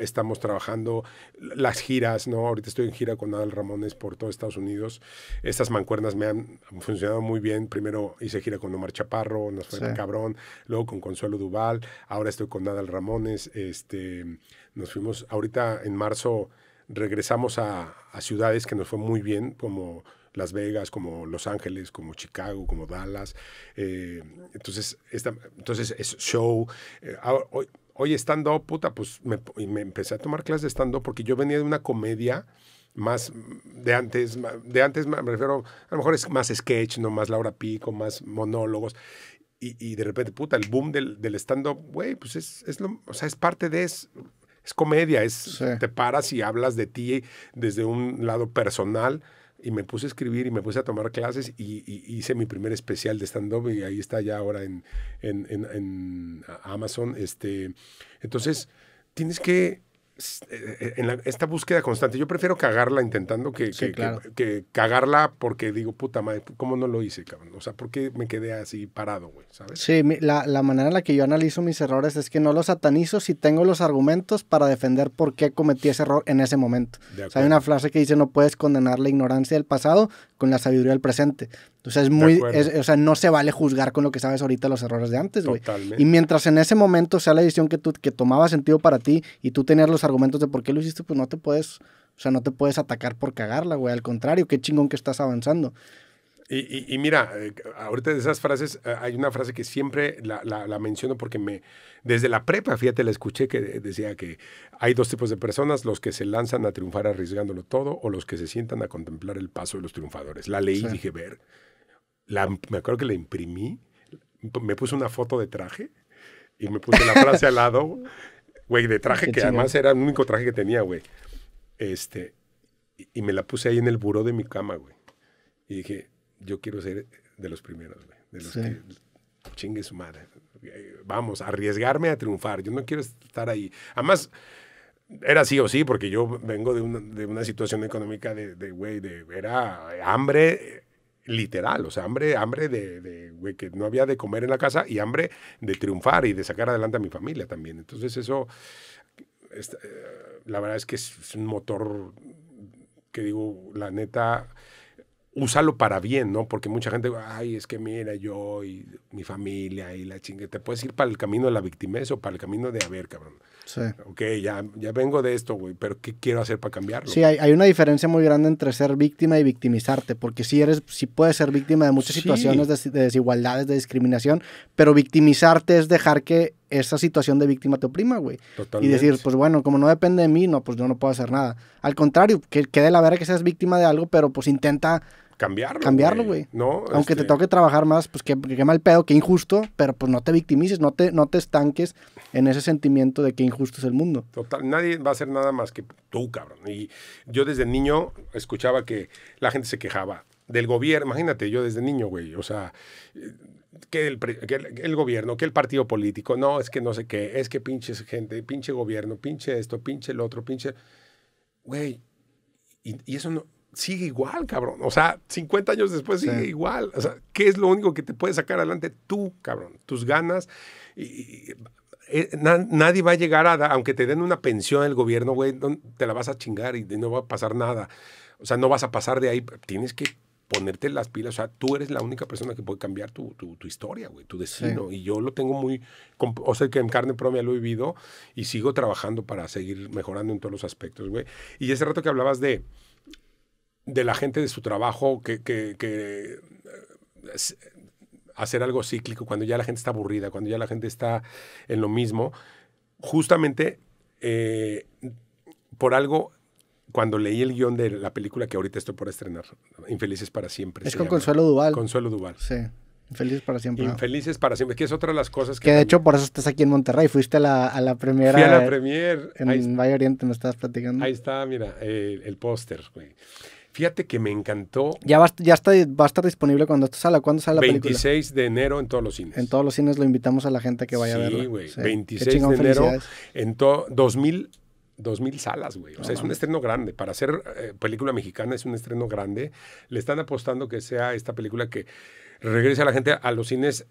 Estamos trabajando las giras, ¿no? Ahorita estoy en gira con Adal Ramones por todo Estados Unidos. Estas mancuernas me han funcionado muy bien. Primero hice gira con Omar Chaparro, nos fue el cabrón. Luego con Consuelo Duval. Ahora estoy con Adal Ramones. Nos fuimos... Ahorita en marzo regresamos a ciudades que nos fue muy bien, como... Las Vegas, como Los Ángeles, como Chicago, como Dallas. Entonces es show. Hoy stand-up, puta, pues me empecé a tomar clases de stand-up porque yo venía de una comedia más de antes. De antes me refiero, a lo mejor es más sketch, no más Hora Pico, más monólogos. Y de repente, puta, el boom del stand-up, güey, pues es parte de eso. Es comedia, te paras y hablas de ti desde un lado personal. Y me puse a escribir y me puse a tomar clases y hice mi primer especial de stand-up y ahí está ya ahora en Amazon. Entonces, tienes que... esta búsqueda constante, yo prefiero cagarla intentando que cagarla, porque digo, puta madre, ¿cómo no lo hice, cabrón? O sea, ¿por qué me quedé así parado, güey? ¿Sabes? Sí, la manera en la que yo analizo mis errores es que no los satanizo si tengo los argumentos para defender por qué cometí ese error en ese momento. O sea, hay una frase que dice, no puedes condenar la ignorancia del pasado con la sabiduría del presente. Entonces, o sea, no se vale juzgar con lo que sabes ahorita los errores de antes, güey. Y mientras en ese momento sea la decisión que tomaba sentido para ti y tú tenías los argumentos de por qué lo hiciste, pues no te puedes atacar por cagarla, güey. Al contrario, qué chingón que estás avanzando. Y mira, ahorita de esas frases, hay una frase que siempre la menciono porque desde la prepa, fíjate, la escuché, que decía que hay dos tipos de personas: los que se lanzan a triunfar arriesgándolo todo, o los que se sientan a contemplar el paso de los triunfadores. La leí, sí, dije, ver, me acuerdo que la imprimí, me puse una foto de traje y me puse la frase al lado, güey, de traje, que además era el único traje que tenía, güey. Y me la puse ahí en el buró de mi cama, güey. Y dije, yo quiero ser de los primeros, güey. De los que chingue su madre. Vamos, arriesgarme a triunfar. Yo no quiero estar ahí. Además, era sí o sí, porque yo vengo de una situación económica güey, era hambre literal. O sea, hambre de güey, que no había de comer en la casa, y hambre de triunfar y de sacar adelante a mi familia también. Entonces eso, la verdad es que es un motor que digo, la neta, úsalo para bien, ¿no? Porque mucha gente, ay, es que mira, yo y mi familia y la chingue, te puedes ir para el camino de la victimez o para el camino de, a ver, cabrón. Sí. Ok, ya vengo de esto, güey, pero ¿qué quiero hacer para cambiarlo? Sí, hay una diferencia muy grande entre ser víctima y victimizarte, porque sí puedes ser víctima de muchas situaciones de desigualdades, de discriminación, pero victimizarte es dejar que esa situación de víctima te oprima, güey. Y decir, pues bueno, como no depende de mí, no, pues yo no puedo hacer nada. Al contrario, que de la vera que seas víctima de algo, pero pues intenta cambiarlo, güey. No, aunque te toque trabajar más, pues qué mal pedo, qué injusto, pero pues no te victimices, no te estanques en ese sentimiento de qué injusto es el mundo. Total, nadie va a hacer nada más que tú, cabrón. Y yo desde niño escuchaba que la gente se quejaba del gobierno. Imagínate, yo desde niño, güey, o sea, que el gobierno, que el partido político, no, es que no sé qué, es que pinche gente, pinche gobierno, pinche esto, pinche el otro, pinche... Güey, y eso no... Sigue igual, cabrón. O sea, 50 años después sigue igual. O sea, ¿qué es lo único que te puede sacar adelante tú, cabrón? Tus ganas. Nadie va a llegar a... Aunque te den una pensión del gobierno, güey, te la vas a chingar y no va a pasar nada. O sea, no vas a pasar de ahí. Tienes que ponerte las pilas. O sea, tú eres la única persona que puede cambiar tu historia, güey, tu destino. Sí. Y yo lo tengo muy... O sea, que en carne propia lo he vivido y sigo trabajando para seguir mejorando en todos los aspectos, güey. Y ese rato que hablabas de la gente de su trabajo, que hacer algo cíclico cuando ya la gente está aburrida, cuando ya la gente está en lo mismo. Justamente, por algo, cuando leí el guión de la película que ahorita estoy por estrenar, Infelices para Siempre. Es con Consuelo Duval. Consuelo Duval. Sí. Infelices para siempre. Infelices para siempre, que es otra de las cosas que... de hecho, por eso estás aquí en Monterrey. Fuiste a la premiere. Fui a la premiere. En Valle Oriente me estabas platicando. Ahí está, mira, el póster, güey. Fíjate que me encantó. Ya va a estar disponible cuando esto sale. ¿Cuándo sale la película? 26 de enero en todos los cines. En todos los cines lo invitamos a la gente que vaya a verla. Sí, güey. Sí. 26 de enero en 2000 salas, güey. O sea, es un estreno grande. Para hacer película mexicana es un estreno grande. Le están apostando que sea esta película que regrese a la gente a los cines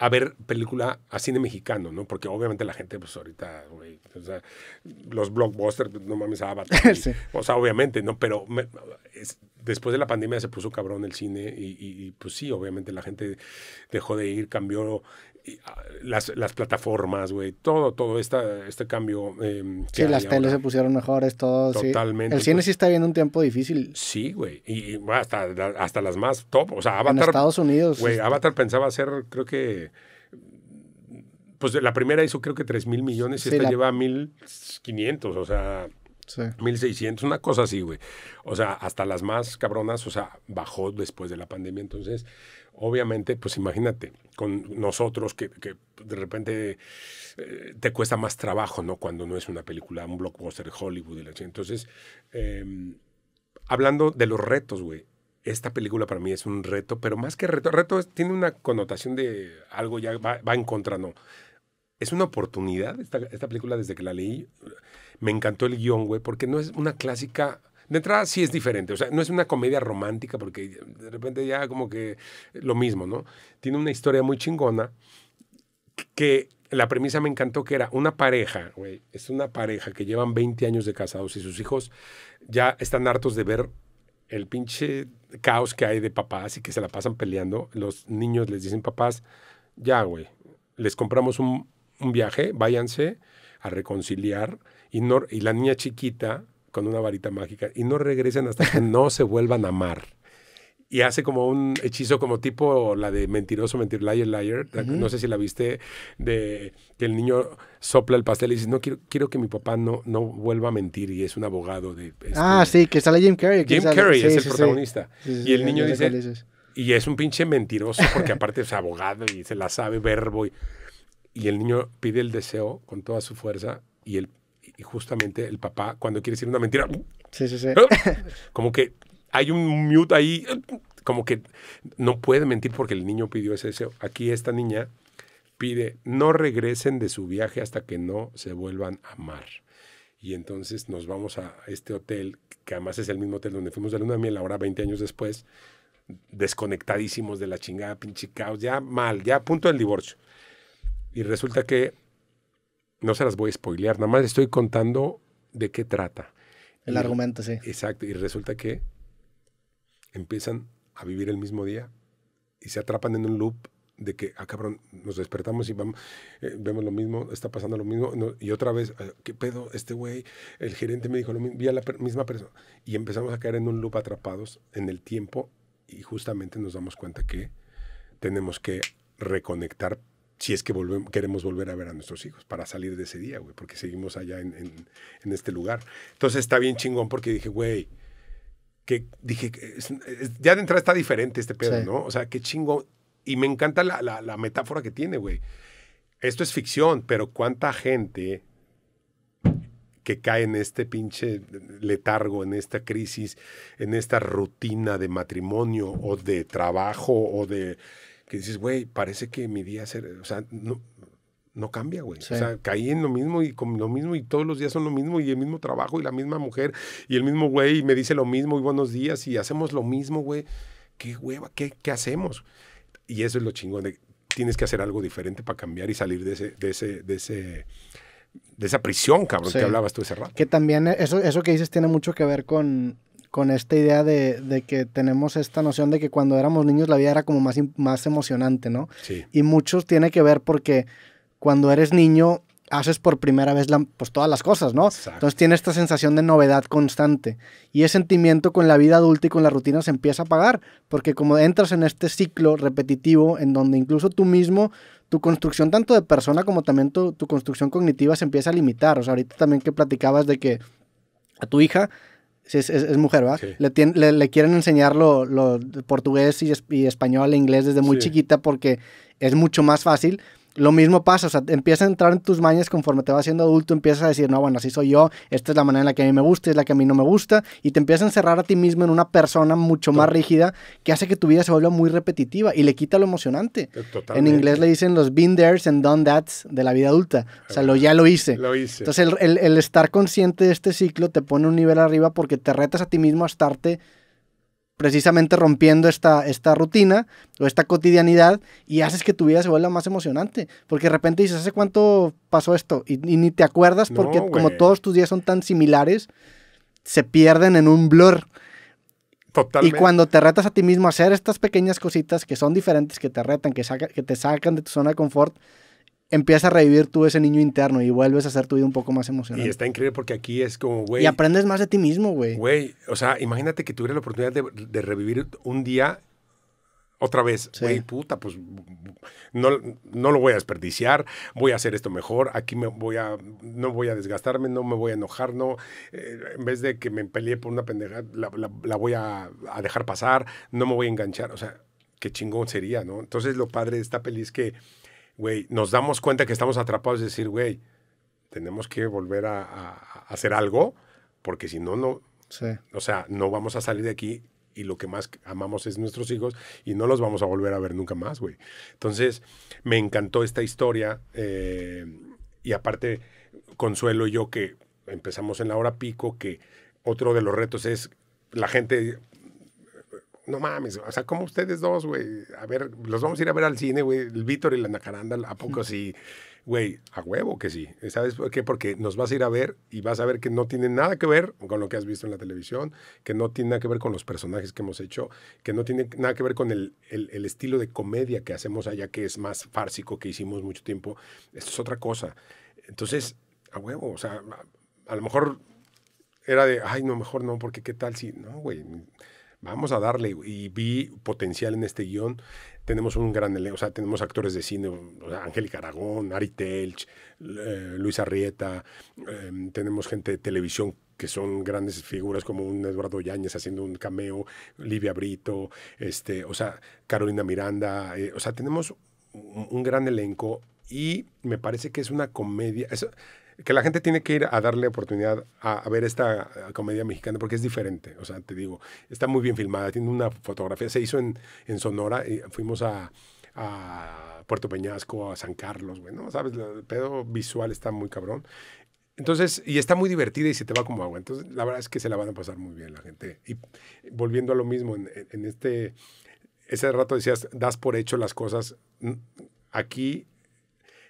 a ver película, a cine mexicano, ¿no? Porque obviamente la gente, pues ahorita, güey, o sea, los blockbusters, no mames, Avatar. Sí. O sea, obviamente, ¿no? Pero después de la pandemia se puso cabrón el cine y pues sí, obviamente la gente dejó de ir, cambió las plataformas, güey, todo este cambio. Sí, las teles se pusieron mejores, todo. Totalmente. Sí. El cine sí está viviendo un tiempo difícil. Sí, güey, y bueno, hasta las más top, o sea, Avatar. En Estados Unidos. Güey, Avatar pensaba hacer, creo que, pues la primera hizo creo que 3,000 millones y esta lleva 1,500, o sea... Sí. 1,600, una cosa así, güey. O sea, hasta las más cabronas, o sea, bajó después de la pandemia. Entonces, obviamente, pues imagínate, con nosotros que de repente te cuesta más trabajo, ¿no? Cuando no es una película, un blockbuster de Hollywood. Entonces, hablando de los retos, güey, esta película para mí es un reto, pero más que reto, tiene una connotación de algo ya va en contra, ¿no? Es una oportunidad, esta película, desde que la leí, me encantó el guión, güey, porque no es una clásica... De entrada sí es diferente, o sea, no es una comedia romántica, porque de repente ya como que lo mismo, ¿no? Tiene una historia muy chingona, que la premisa me encantó, que era una pareja, güey, es una pareja que llevan 20 años de casados y sus hijos ya están hartos de ver el pinche caos que hay de papás y que se la pasan peleando. Los niños les dicen, papás, ya, güey, les compramos un viaje, váyanse a reconciliar, y la niña chiquita con una varita mágica, y no regresen hasta que no se vuelvan a amar. y hace como un hechizo como tipo la de Mentiroso, Mentir, Liar, Liar. Uh-huh. No sé si la viste, de que el niño sopla el pastel y dice, no, quiero que mi papá no vuelva a mentir, y es un abogado de... sí, que sale Jim Carrey. Jim Carrey es el protagonista. Sí, y el niño dice... Y es un pinche mentiroso porque aparte es abogado y se la sabe, verbo. Y el niño pide el deseo con toda su fuerza y justamente el papá, cuando quiere decir una mentira... Como que hay un mute ahí, como que no puede mentir porque el niño pidió ese deseo. Aquí esta niña pide, no regresen de su viaje hasta que no se vuelvan a amar. Y entonces nos vamos a este hotel, que además es el mismo hotel donde fuimos de luna de miel, ahora 20 años después, desconectadísimos de la chingada, pinche caos, ya mal, ya a punto del divorcio. Y resulta que, no se las voy a spoilear, nada más estoy contando de qué trata. El argumento, sí. Exacto, y resulta que empiezan a vivir el mismo día y se atrapan en un loop de que, ah, cabrón, nos despertamos y vamos, vemos lo mismo, está pasando lo mismo, y otra vez, ¿qué pedo? Este güey, el gerente me dijo lo mismo, vi a la misma persona. Y empezamos a caer en un loop atrapados en el tiempo y justamente nos damos cuenta que tenemos que reconectar si es que queremos volver a ver a nuestros hijos para salir de ese día, güey, porque seguimos allá en este lugar. Entonces está bien chingón porque dije, güey, ya de entrada está diferente este pedo, sí, ¿no? O sea, qué chingón. Y me encanta la metáfora que tiene, güey. Esto es ficción, pero cuánta gente que cae en este pinche letargo, en esta crisis, en esta rutina de matrimonio o de trabajo o de... que dices, güey, parece que mi día... O sea, no cambia, güey. Sí. O sea, caí en lo mismo y con lo mismo y todos los días son lo mismo y el mismo trabajo y la misma mujer y el mismo güey y me dice lo mismo y buenos días y hacemos lo mismo, güey. Qué hueva, ¿qué hacemos? Y eso es lo chingón. Tienes que hacer algo diferente para cambiar y salir de esa prisión, cabrón, sí, que hablabas tú ese rato. Que también eso que dices tiene mucho que ver con esta idea de que tenemos esta noción de que cuando éramos niños la vida era como más emocionante, ¿no? Sí. Y muchos tiene que ver porque cuando eres niño haces por primera vez pues todas las cosas, ¿no? Exacto. Entonces tiene esta sensación de novedad constante. Y ese sentimiento con la vida adulta y con la rutina se empieza a apagar, porque como entras en este ciclo repetitivo en donde incluso tú mismo, tu construcción tanto de persona como también tu construcción cognitiva se empieza a limitar. O sea, ahorita también que platicabas de que a tu hija... Sí, es mujer, ¿verdad? Sí. Le quieren enseñar lo portugués y español e inglés desde muy chiquita porque es mucho más fácil. Lo mismo pasa, o sea, empieza a entrar en tus mañas conforme te vas siendo adulto, empiezas a decir, no, bueno, así soy yo, esta es la manera en la que a mí me gusta, es la que a mí no me gusta, y te empiezas a encerrar a ti mismo en una persona mucho más rígida que hace que tu vida se vuelva muy repetitiva y le quita lo emocionante. Totalmente. En inglés le dicen los been there's and done that's de la vida adulta, o sea, ya lo hice. Lo hice. Entonces el estar consciente de este ciclo te pone un nivel arriba porque te retas a ti mismo a estarte precisamente rompiendo esta rutina o esta cotidianidad y haces que tu vida se vuelva más emocionante. Porque de repente dices, ¿hace cuánto pasó esto? Y ni te acuerdas porque como todos tus días son tan similares, se pierden en un blur. Totalmente. Y cuando te retas a ti mismo a hacer estas pequeñas cositas que son diferentes, que te retan, que te sacan de tu zona de confort, empiezas a revivir tú ese niño interno y vuelves a hacer tu vida un poco más emocionante. Y está increíble porque aquí es como, güey... Y aprendes más de ti mismo, güey. Güey, o sea, imagínate que tuvieras la oportunidad de revivir un día otra vez. Güey, sí, puta, pues no lo voy a desperdiciar, voy a hacer esto mejor, aquí no voy a desgastarme, no me voy a enojar, en vez de que me peleé por una pendejada, la voy a dejar pasar, no me voy a enganchar. O sea, qué chingón sería, ¿no? Entonces lo padre de esta peli es que, güey, nos damos cuenta que estamos atrapados y decir, güey, tenemos que volver a hacer algo porque si no, sí, o sea, no vamos a salir de aquí y lo que más amamos es nuestros hijos y no los vamos a volver a ver nunca más, güey. Entonces, me encantó esta historia y aparte, Consuelo y yo que empezamos en la hora pico, que otro de los retos es la gente... No mames, o sea, como ustedes dos, güey. A ver, los vamos a ir a ver al cine, güey. El Víctor y la Nacaranda, ¿a poco sí? Güey, a huevo que sí. ¿Sabes por qué? Porque nos vas a ir a ver y vas a ver que no tiene nada que ver con lo que has visto en la televisión, que no tiene nada que ver con los personajes que hemos hecho, que no tiene nada que ver con el estilo de comedia que hacemos allá, que es más fársico, que hicimos mucho tiempo. Esto es otra cosa. Entonces, a huevo, o sea, a lo mejor era de, ay, no, mejor no, porque qué tal si... No, güey... vamos a darle, y vi potencial en este guión. Tenemos un gran elenco, o sea, tenemos actores de cine, o sea, Angélica Aragón, Ari Telch, Luis Arrieta, tenemos gente de televisión que son grandes figuras como un Eduardo Yáñez haciendo un cameo, Livia Brito, o sea, Carolina Miranda, o sea, tenemos un gran elenco y me parece que es una comedia, que la gente tiene que ir a darle oportunidad a ver esta comedia mexicana porque es diferente, o sea, te digo, está muy bien filmada, tiene una fotografía, se hizo en Sonora, y fuimos a Puerto Peñasco, a San Carlos, bueno, sabes, el pedo visual está muy cabrón. Entonces, y está muy divertida y se te va como agua. Entonces, la verdad es que se la van a pasar muy bien la gente. Y volviendo a lo mismo, en ese rato decías, das por hecho las cosas. Aquí,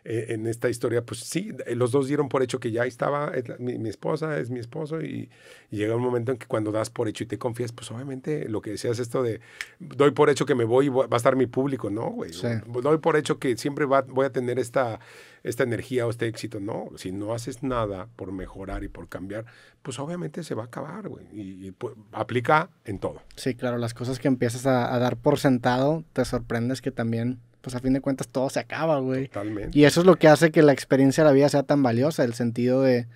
en esta historia, pues sí, los dos dieron por hecho que ya estaba, mi esposa es mi esposo, y llega un momento en que cuando das por hecho y te confías, pues obviamente lo que decías esto de, doy por hecho que me voy y va a estar mi público, no, güey. Sí. Doy por hecho que siempre voy a tener esta energía o este éxito, no. Si no haces nada por mejorar y por cambiar, pues obviamente se va a acabar, güey. Y pues, aplica en todo. Sí, claro, las cosas que empiezas a dar por sentado, te sorprendes que también... pues a fin de cuentas todo se acaba, güey. Totalmente. Y eso es lo que hace que la experiencia de la vida sea tan valiosa, el sentido de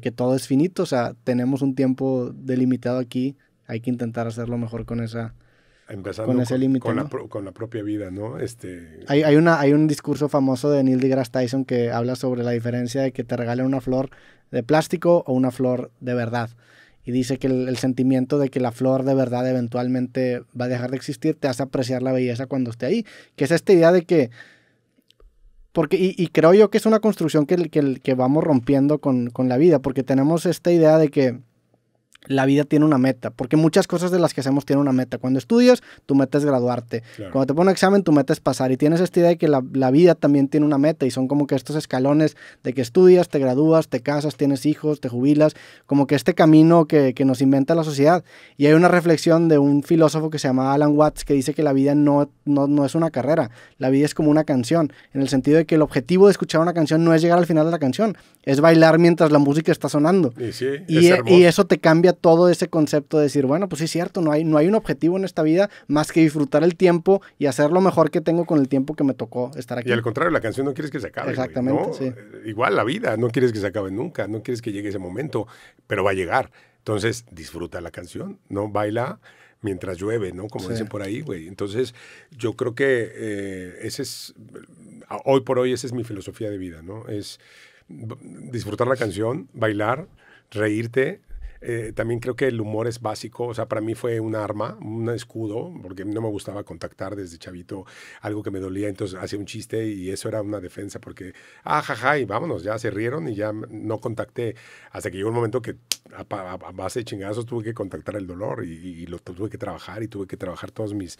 que todo es finito, o sea, tenemos un tiempo delimitado aquí, hay que intentar hacerlo mejor con esa... Empezando con ese límite, ¿no? Con la propia vida, ¿no? Hay un discurso famoso de Neil deGrasse Tyson que habla sobre la diferencia de que te regalen una flor de plástico o una flor de verdad. Y dice que el sentimiento de que la flor de verdad eventualmente va a dejar de existir te hace apreciar la belleza cuando esté ahí. Que es esta idea de que... porque, y creo yo que es una construcción que vamos rompiendo con la vida. Porque tenemos esta idea de que la vida tiene una meta. Porque muchas cosas de las que hacemos tienen una meta. Cuando estudias, tu meta es graduarte. Claro. Cuando te pones un examen, tu meta es pasar. Y tienes esta idea de que la vida también tiene una meta. Y son como que estos escalones de que estudias, te gradúas, te casas, tienes hijos, te jubilas. Como que este camino que nos inventa la sociedad. Y hay una reflexión de un filósofo que se llama Alan Watts que dice que la vida no es una carrera. La vida es como una canción. En el sentido de que el objetivo de escuchar una canción no es llegar al final de la canción. Es bailar mientras la música está sonando. Y eso te cambia todo ese concepto de decir, bueno, pues sí es cierto, no hay un objetivo en esta vida más que disfrutar el tiempo y hacer lo mejor que tengo con el tiempo que me tocó estar aquí. Y al contrario, la canción no quieres que se acabe. Exactamente, ¿no? Sí. Igual la vida, no quieres que se acabe nunca, no quieres que llegue ese momento, pero va a llegar. Entonces, disfruta la canción, ¿no? Baila mientras llueve, ¿no? Como dicen por ahí, güey. Entonces, yo creo que hoy por hoy esa es mi filosofía de vida, ¿no? Es disfrutar la canción, bailar, reírte. También creo que el humor es básico, o sea, para mí fue un arma, un escudo, porque no me gustaba contactar desde chavito algo que me dolía, entonces hacía un chiste y eso era una defensa porque, jaja, y vámonos, ya se rieron y ya no contacté, hasta que llegó un momento que a base de chingazos tuve que contactar el dolor y lo tuve que trabajar y tuve que trabajar todos mis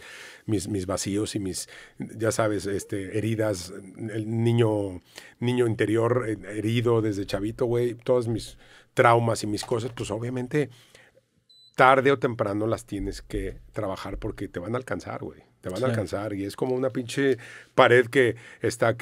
vacíos y mis, ya sabes, heridas, el niño interior herido desde chavito, güey, todos mis traumas y mis cosas, pues obviamente tarde o temprano las tienes que trabajar porque te van a alcanzar, güey. Te van a alcanzar y es como una pinche pared que está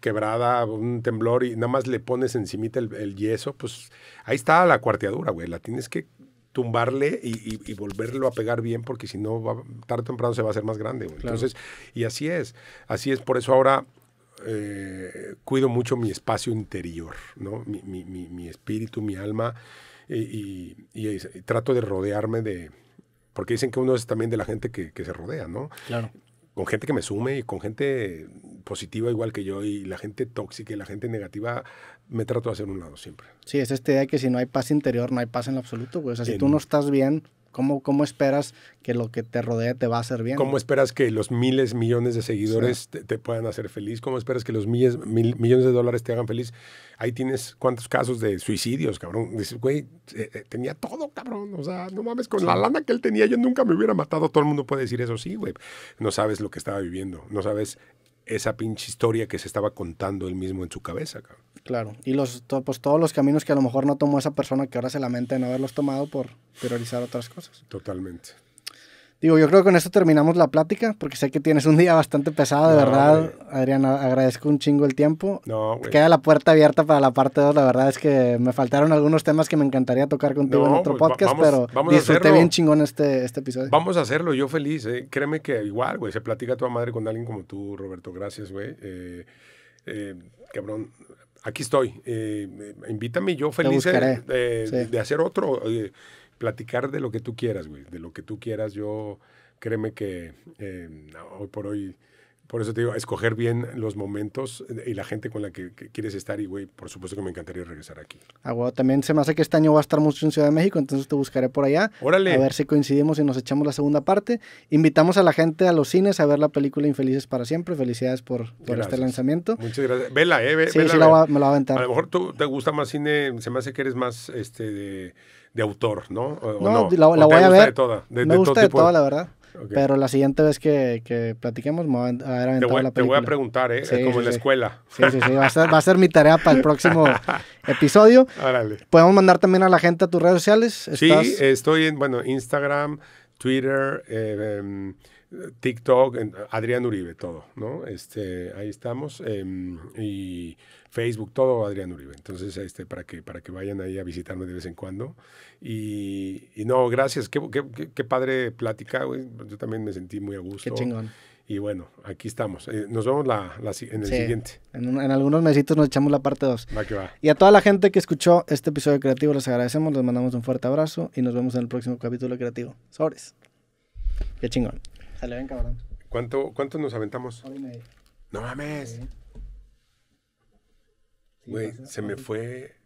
quebrada, un temblor y nada más le pones encimita el yeso, pues ahí está la cuarteadura, güey. La tienes que tumbarle y volverlo a pegar bien porque si no, tarde o temprano se va a hacer más grande, güey. Claro. Entonces, y así es, por eso ahora... cuido mucho mi espacio interior, ¿no? Mi espíritu, mi alma, y trato de rodearme de... Porque dicen que uno es también de la gente que se rodea, ¿no? Claro. Con gente que me sume y con gente positiva igual que yo, y la gente tóxica y la gente negativa me trato de hacer un lado siempre. Sí, es esta idea que si no hay paz interior, no hay paz en lo absoluto, güey. O sea, si tú no estás bien... ¿Cómo esperas que lo que te rodea te va a hacer bien? ¿Cómo esperas que los miles, millones de seguidores te puedan hacer feliz? ¿Cómo esperas que los millones de dólares te hagan feliz? Ahí tienes cuántos casos de suicidios, cabrón. Dices, güey, tenía todo, cabrón. O sea, no mames, con la lana que él tenía yo nunca me hubiera matado. Todo el mundo puede decir eso, sí, güey. No sabes lo que estaba viviendo. No sabes esa pinche historia que se estaba contando él mismo en su cabeza, cabrón. Claro, y pues todos los caminos que a lo mejor no tomó esa persona que ahora se lamenta de no haberlos tomado por priorizar otras cosas. Totalmente. Digo, yo creo que con esto terminamos la plática, porque sé que tienes un día bastante pesado, de verdad, Adrián, agradezco un chingo el tiempo. No, güey. Queda la puerta abierta para la parte 2, la verdad es que me faltaron algunos temas que me encantaría tocar contigo en otro podcast, pero disfruté bien chingón este episodio. Vamos a hacerlo, yo feliz, créeme que igual, güey, se platica tu madre con alguien como tú, Roberto, gracias, güey. Cabrón, aquí estoy, invítame, yo feliz de hacer otro... platicar de lo que tú quieras, güey, de lo que tú quieras. Yo, créeme que hoy por hoy, por eso te digo, escoger bien los momentos y la gente con la que quieres estar y, güey, por supuesto que me encantaría regresar aquí. Ah, güey, también se me hace que este año va a estar mucho en Ciudad de México, entonces te buscaré por allá. ¡Órale! A ver si coincidimos y nos echamos la segunda parte. Invitamos a la gente a los cines a ver la película Infelices para Siempre. Felicidades por este lanzamiento. Muchas gracias. Vela, vela, sí, me la va a aventar. A lo mejor tú te gusta más cine, se me hace que eres más, de autor, ¿no? ¿O no? La voy a ver. De toda, me gusta de toda, la verdad. Okay. Pero la siguiente vez que platiquemos, me voy a aventar la película. Te voy a preguntar, ¿eh? Sí, como en la escuela. Sí. Va a ser mi tarea para el próximo episodio. Árale. Podemos mandar también a la gente a tus redes sociales. Sí, estoy en, Instagram, Twitter, TikTok, Adrián Uribe, todo, ¿no? Ahí estamos. Y Facebook, todo Adrián Uribe. Entonces, para que vayan ahí a visitarme de vez en cuando. Y no, gracias. Qué padre plática, güey. Yo también me sentí muy a gusto. Qué chingón. Y bueno, aquí estamos. Nos vemos en el siguiente. En algunos mesitos nos echamos la parte 2. Va que va. Y a toda la gente que escuchó este episodio creativo, les agradecemos, les mandamos un fuerte abrazo y nos vemos en el próximo capítulo creativo. Sobres. Qué chingón. Se le ven, cabrón. ¿Cuánto nos aventamos? Hoy no mames. Güey, sí, se me fue...